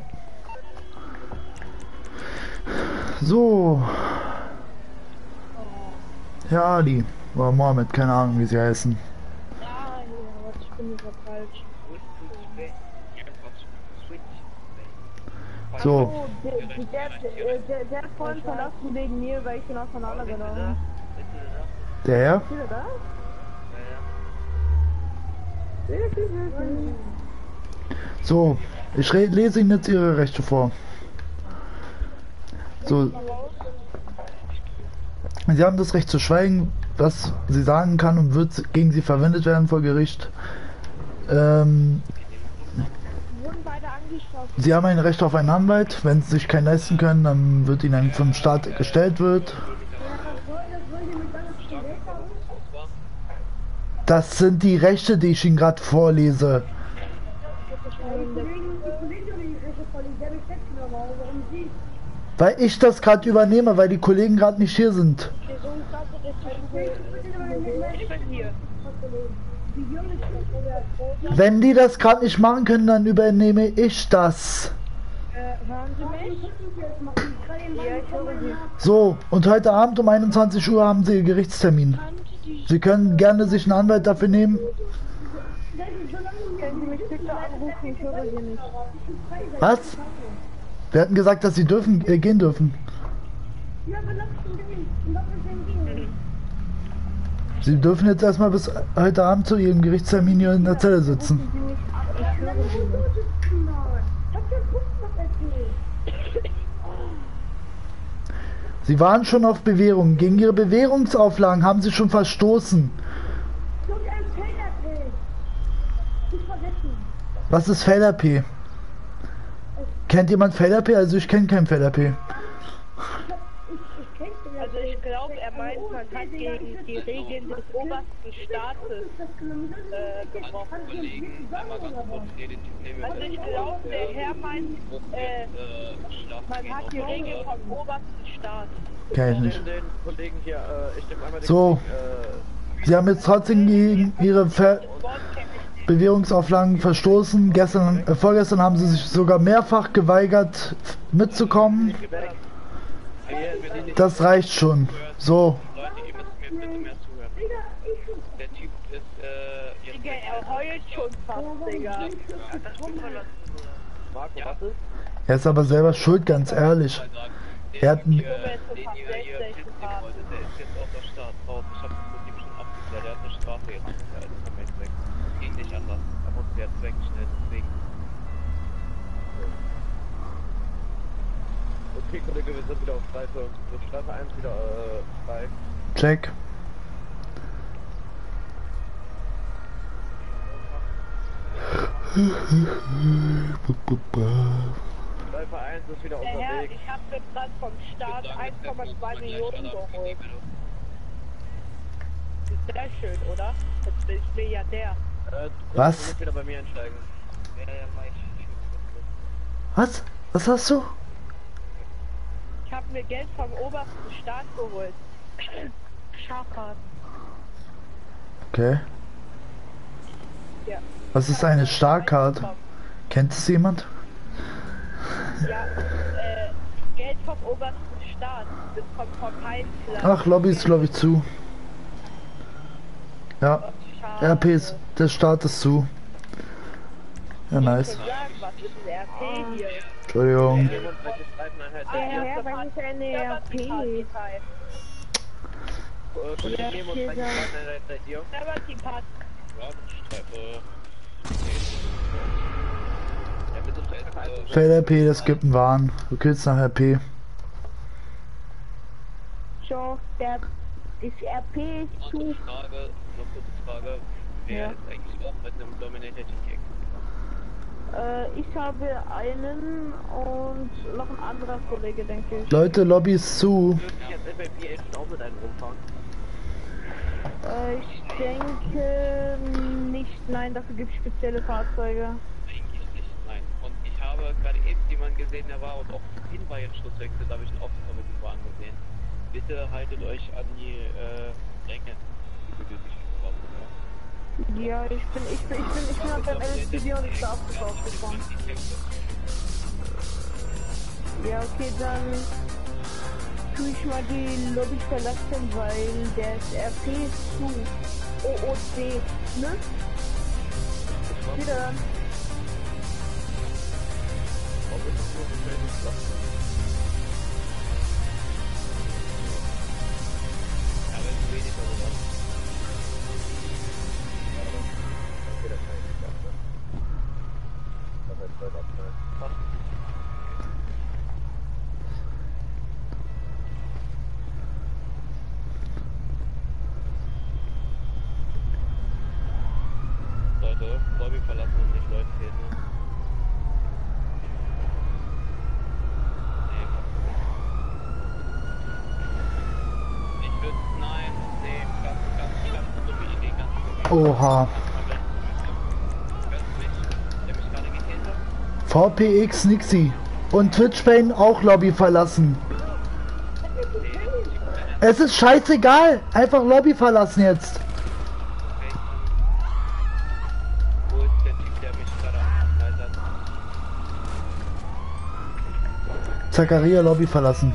So. Herr Ali, oder Mohammed, keine Ahnung, wie sie heißen. Ja, ich bin wieder falsch. So. Der, der, der, der hat vorhin verlassen wegen mir, weil ich ihn auseinandergenommen habe. Der Herr? Ist der da? Ja, ja. So, ich lese Ihnen jetzt Ihre Rechte vor. So. Sie haben das Recht zu schweigen, was Sie sagen kann und wird gegen Sie verwendet werden vor Gericht. Ähm, Sie haben ein Recht auf einen Anwalt. Wenn Sie sich keinen leisten können, dann wird Ihnen vom Staat gestellt wird. Das sind die Rechte, die ich Ihnen gerade vorlese. Weil ich das gerade übernehme, weil die Kollegen gerade nicht hier sind. Wenn die das gerade nicht machen können, dann übernehme ich das. So, und heute Abend um einundzwanzig Uhr haben Sie Ihr Gerichtstermin. Sie können gerne sich einen Anwalt dafür nehmen. Was? Wir hatten gesagt, dass Sie dürfen, äh, gehen dürfen. Sie dürfen jetzt erstmal bis heute Abend zu Ihrem Gerichtstermin hier in der Zelle sitzen. Sie waren schon auf Bewährung. Gegen Ihre Bewährungsauflagen haben Sie schon verstoßen. Was ist Fail-R P? Kennt jemand Fail-R P? Also ich kenne kein Fail-R P. Also ich glaube, er meint, man hat gegen die Regeln des obersten Staates äh, gebrochen. Also ich glaube, der Herr meint, äh, man hat die Regeln vom obersten Staat. Kenn ich nicht. So, Sie haben jetzt trotzdem gegen Ihre Ver Bewährungsauflagen verstoßen. Gestern, äh, vorgestern haben Sie sich sogar mehrfach geweigert mitzukommen. Das reicht schon. So. Er ist aber selber schuld, ganz ehrlich. Er hat einen... Okay, Kollege, wir sind wieder auf Straße. Straße eins wieder äh, frei. Check. Straße eins ist wieder unterwegs. Herr, ich habe jetzt gerade vom Staat eins Komma zwei Millionen geholt. Ist sehr schön, oder? Jetzt bin ich Milliardär. Äh, Was? Wieder bei mir einsteigen. Ja, ja, mach ich. Was? Was hast du? Ich habe mir Geld vom obersten Staat geholt. Schafhart. Okay. Ja. Was ist eine StarCard? Kennt es jemand? Ja, äh, Geld vom obersten Staat. Das kommt vom Heimland. Ach, Lobby ist, glaube ich, zu. Ja. Schade. R P ist, der Staat ist zu. Ja, nice. Entschuldigung. Fail R P, das gibt einen Wahn. Du killst nach R P. So, der ist R P zu. Wer ist eigentlich auch mit einem Dominator-Kick? Ich habe einen und noch ein anderer Kollege, denke ich. Leute, Lobby ist zu. Ich denke nicht, nein, dafür gibt es spezielle Fahrzeuge. Eigentlich nicht, nein. Und ich habe gerade eben jemanden gesehen, der war und auch hin bei einem Schusswechsel, da habe ich einen Officer mit dem Wagen gesehen. Bitte haltet euch an die Regeln. Ja, ich bin, ich bin, ich bin, ich bin beim L S P D und ich bin aufgebaut gekommen. Ja, okay, dann tue ich mal die Lobby verlassen, weil der R P ist zu O O C, ne? Wieder. Oha. V P X Nixi und Twitch-Pain auch Lobby verlassen. Es ist scheißegal. Einfach Lobby verlassen jetzt. Zakaria Lobby verlassen.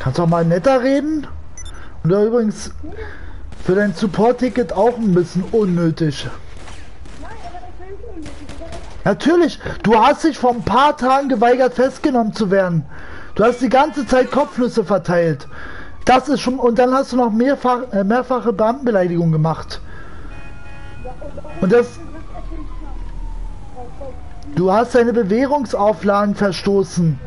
Kannst du auch mal netter reden? Und übrigens für dein Support-Ticket auch ein bisschen unnötig. Natürlich, du hast dich vor ein paar Tagen geweigert, festgenommen zu werden. Du hast die ganze Zeit Kopfnüsse verteilt. Das ist schon, und dann hast du noch mehrfach, äh, mehrfache Beamtenbeleidigung gemacht. Und das, du hast deine Bewährungsauflagen verstoßen.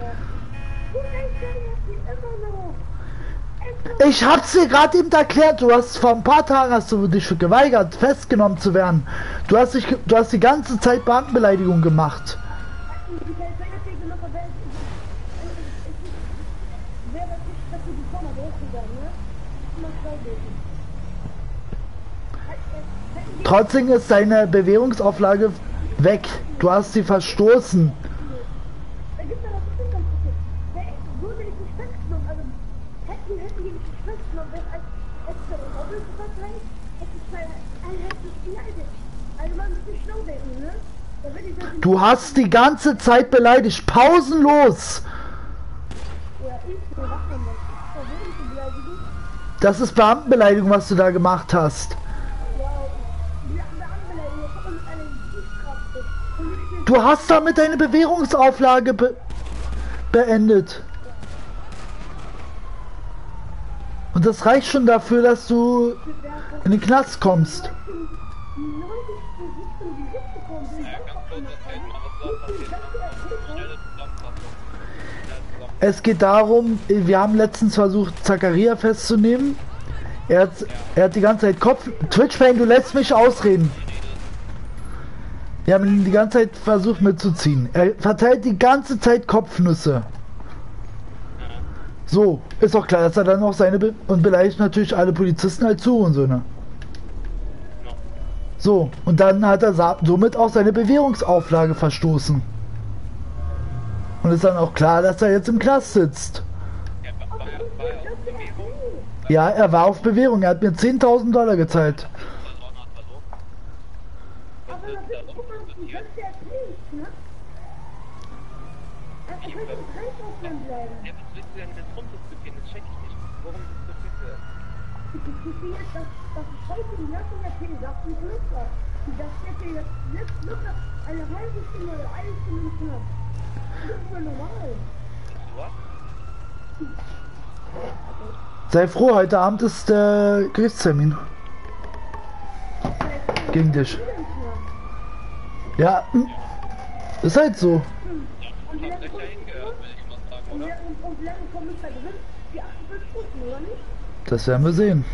Ich hab's dir gerade eben erklärt, du hast vor ein paar Tagen hast du dich geweigert, festgenommen zu werden. Du hast dich, du hast die ganze Zeit Beamtenbeleidigung gemacht. Trotzdem ist deine Bewährungsauflage weg. Du hast sie verstoßen. Du hast die ganze Zeit beleidigt, pausenlos. Das ist Beamtenbeleidigung, was du da gemacht hast. Du hast damit deine Bewährungsauflage be beendet. Und das reicht schon dafür, dass du in den Knast kommst. Es geht darum, wir haben letztens versucht, Zakaria festzunehmen. Er hat, er hat die ganze Zeit Kopf... Twitch-Fan, du lässt mich ausreden. Wir haben ihn die ganze Zeit versucht mitzuziehen. Er verteilt die ganze Zeit Kopfnüsse. So, ist doch klar, dass er dann auch seine... Be und beleidigt natürlich alle Polizisten als Hurensöhne. So, und dann hat er somit auch seine Bewährungsauflage verstoßen. Und ist dann auch klar, dass er jetzt im Knast sitzt. Ja, er war auf Bewährung. Er hat mir zehntausend Dollar gezahlt. Sei froh, heute Abend ist der Gerichtstermin. Gegen dich. Ja, ist halt so. Das werden wir sehen.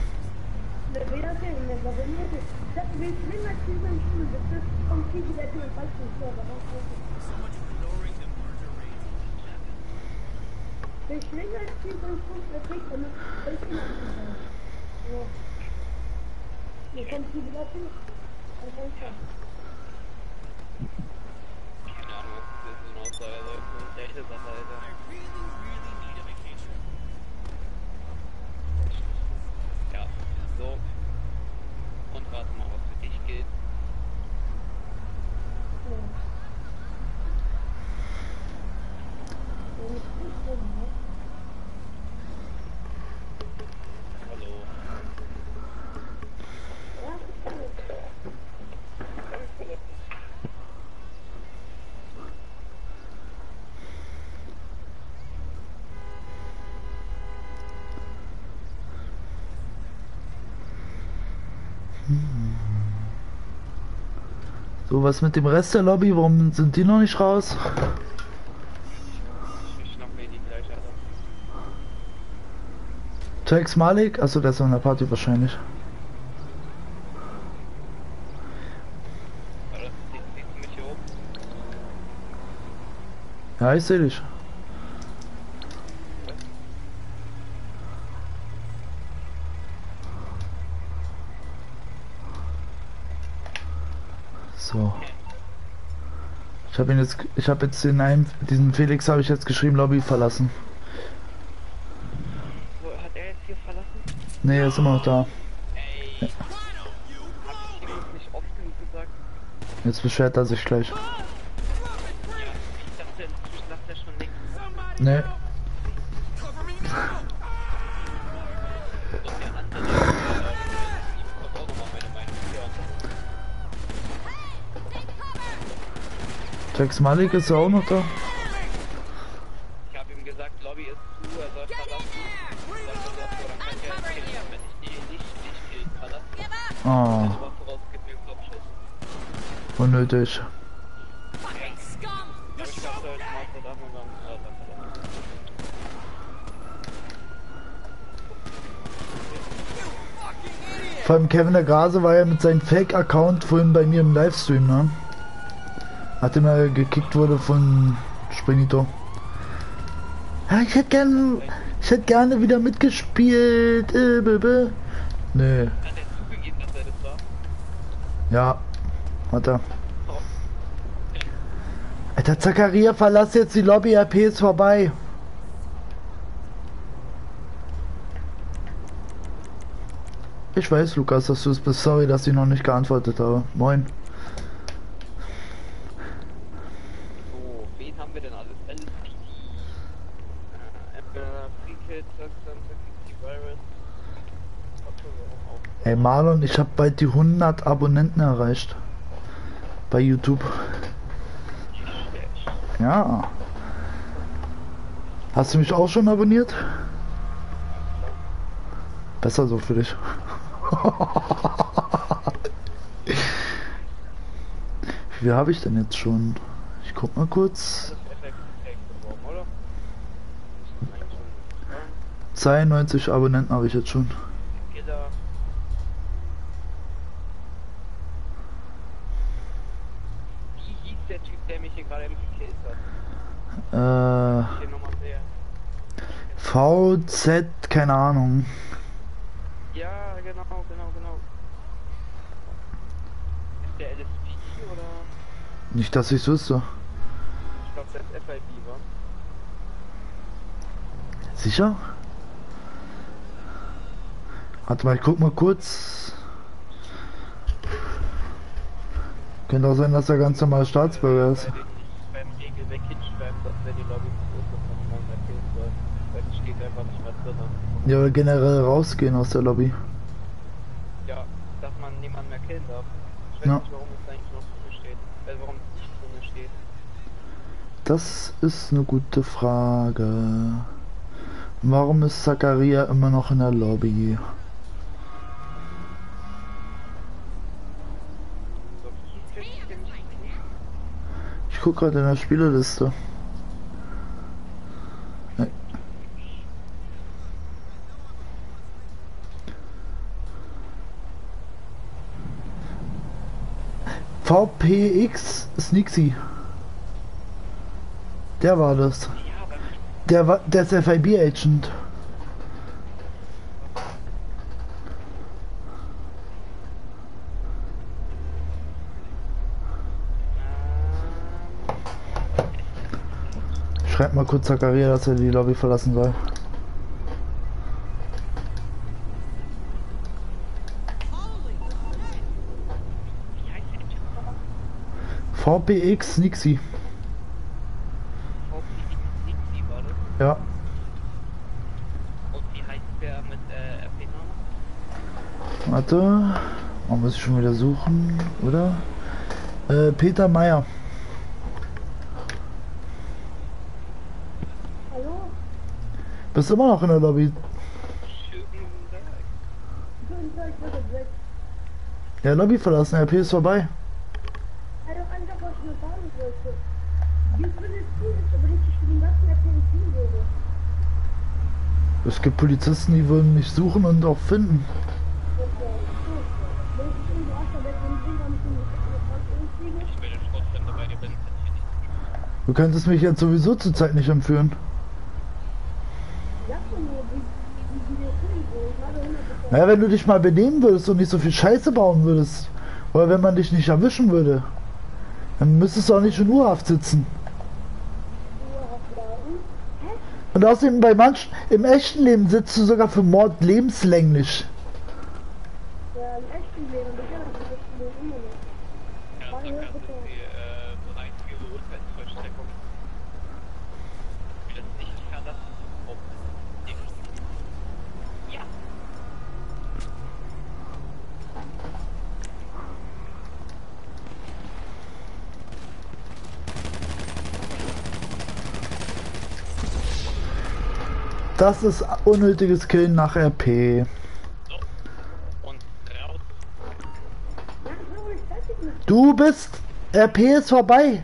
Ja, so. Und warte mal, was für dich gilt. So, was mit dem Rest der Lobby? Warum sind die noch nicht raus? Ich schnapp mir die gleich, Alter. Trax Malik? Achso, der ist an der Party wahrscheinlich. Ja, ich seh dich. So. Ich habe ihn jetzt, ich habe jetzt den einen, diesen Felix habe ich jetzt geschrieben, Lobby verlassen. Wo hat er jetzt hier verlassen? Nee, er ist immer noch da. Ja. Jetzt beschwert er sich gleich. Nee. Trax Malik ist ja auch noch da. Ich habe ihm gesagt, Lobby ist zu, er soll verlassen. Oh. Unnötig. Vor allem Kevin der Grase war ja mit seinem Fake-Account vorhin bei mir im Livestream, ne? Nachdem er gekickt wurde von Spinito. Ja, ich hätte gerne, ich hätte gerne wieder mitgespielt. Äh, bäh. Nee. Hat er zugegeben, dass er das war? Ja, hat er. Oh. Alter, Zakaria, verlass jetzt die Lobby, R P ist vorbei. Ich weiß, Lukas, dass du es bist. Sorry, dass ich noch nicht geantwortet habe. Moin. So, wen haben wir denn alles? L S P D, Free Kids, Virus. Ey Marlon, ich habe bald die hundert Abonnenten erreicht. Bei YouTube. Ja. Hast du mich auch schon abonniert? Besser so für dich. Wie habe ich denn jetzt schon? Ich guck mal kurz. zweiundneunzig Abonnenten habe ich jetzt schon. Wie hieß der Typ, der mich hier gerade gekillt hat? V Z, keine Ahnung. Ja, genau, genau, genau. Ist der L S P D oder? Nicht, dass ich's wüsste. Ich glaube, der ist F I B, wa? Sicher? Warte mal, ich guck mal kurz. Könnte auch sein, dass er ganz normaler Staatsbürger ist. Beim Regel weg hinschreiben, dass wenn die Lobby zu ist, dass man mal erkennen soll. Weil es steht einfach nicht mehr drin. Ja, aber generell rausgehen aus der Lobby. Ja, dass man niemanden mehr killen darf. Ich weiß ja nicht, warum es eigentlich noch drin steht. Also warum es nicht drin steht. Das ist eine gute Frage. Warum ist Zakaria immer noch in der Lobby? Ich guck gerade in der Spielerliste. V P X Sneaksy. Der war das. Der war der F I B Agent. Schreib mal kurz Zakaria, dass er die Lobby verlassen soll. V P X Nixi. V P X Nixi war das? Ja. Und wie heißt der mit äh, R P-Namen? Warte. Oh, muss ich schon wieder suchen, oder? Äh, Peter Meyer. Hallo? Bist du immer noch in der Lobby? Schönen guten Tag. Guten Tag, was ist weg? Ja, Lobby verlassen, R P ist vorbei. nur sagen wollte. Gibt es Polizisten, aber nicht für die Massen erzählen würde. Es gibt Polizisten, die würden mich suchen und auch finden. Du könntest mich jetzt sowieso zurzeit nicht entführen. Naja, wenn du dich mal benehmen würdest und nicht so viel Scheiße bauen würdest, oder wenn man dich nicht erwischen würde, dann müsstest du auch nicht in U-Haft sitzen. Und außerdem bei manchen, im echten Leben sitzt du sogar für Mord lebenslänglich. Ja, im echten Leben, das ist ja das echte Leben immer noch. Ja, so kannst du die, äh, so eine einzige Urteilsvollstreckung. Wie das nicht verlassen, ob es nicht. Ja! Das ist unnötiges Killen nach R P. Du bist... R P ist vorbei.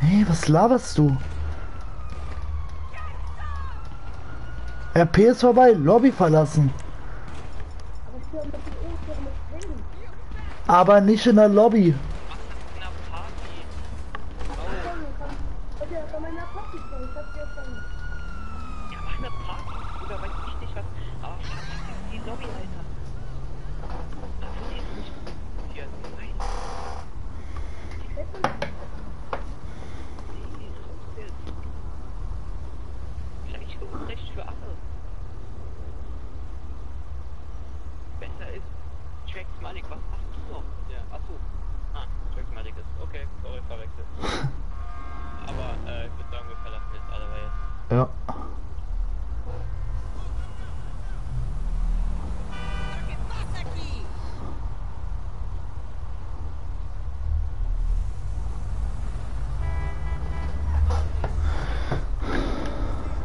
Hey, was laberst du? R P ist vorbei. Lobby verlassen. Aber nicht in der Lobby.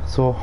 So.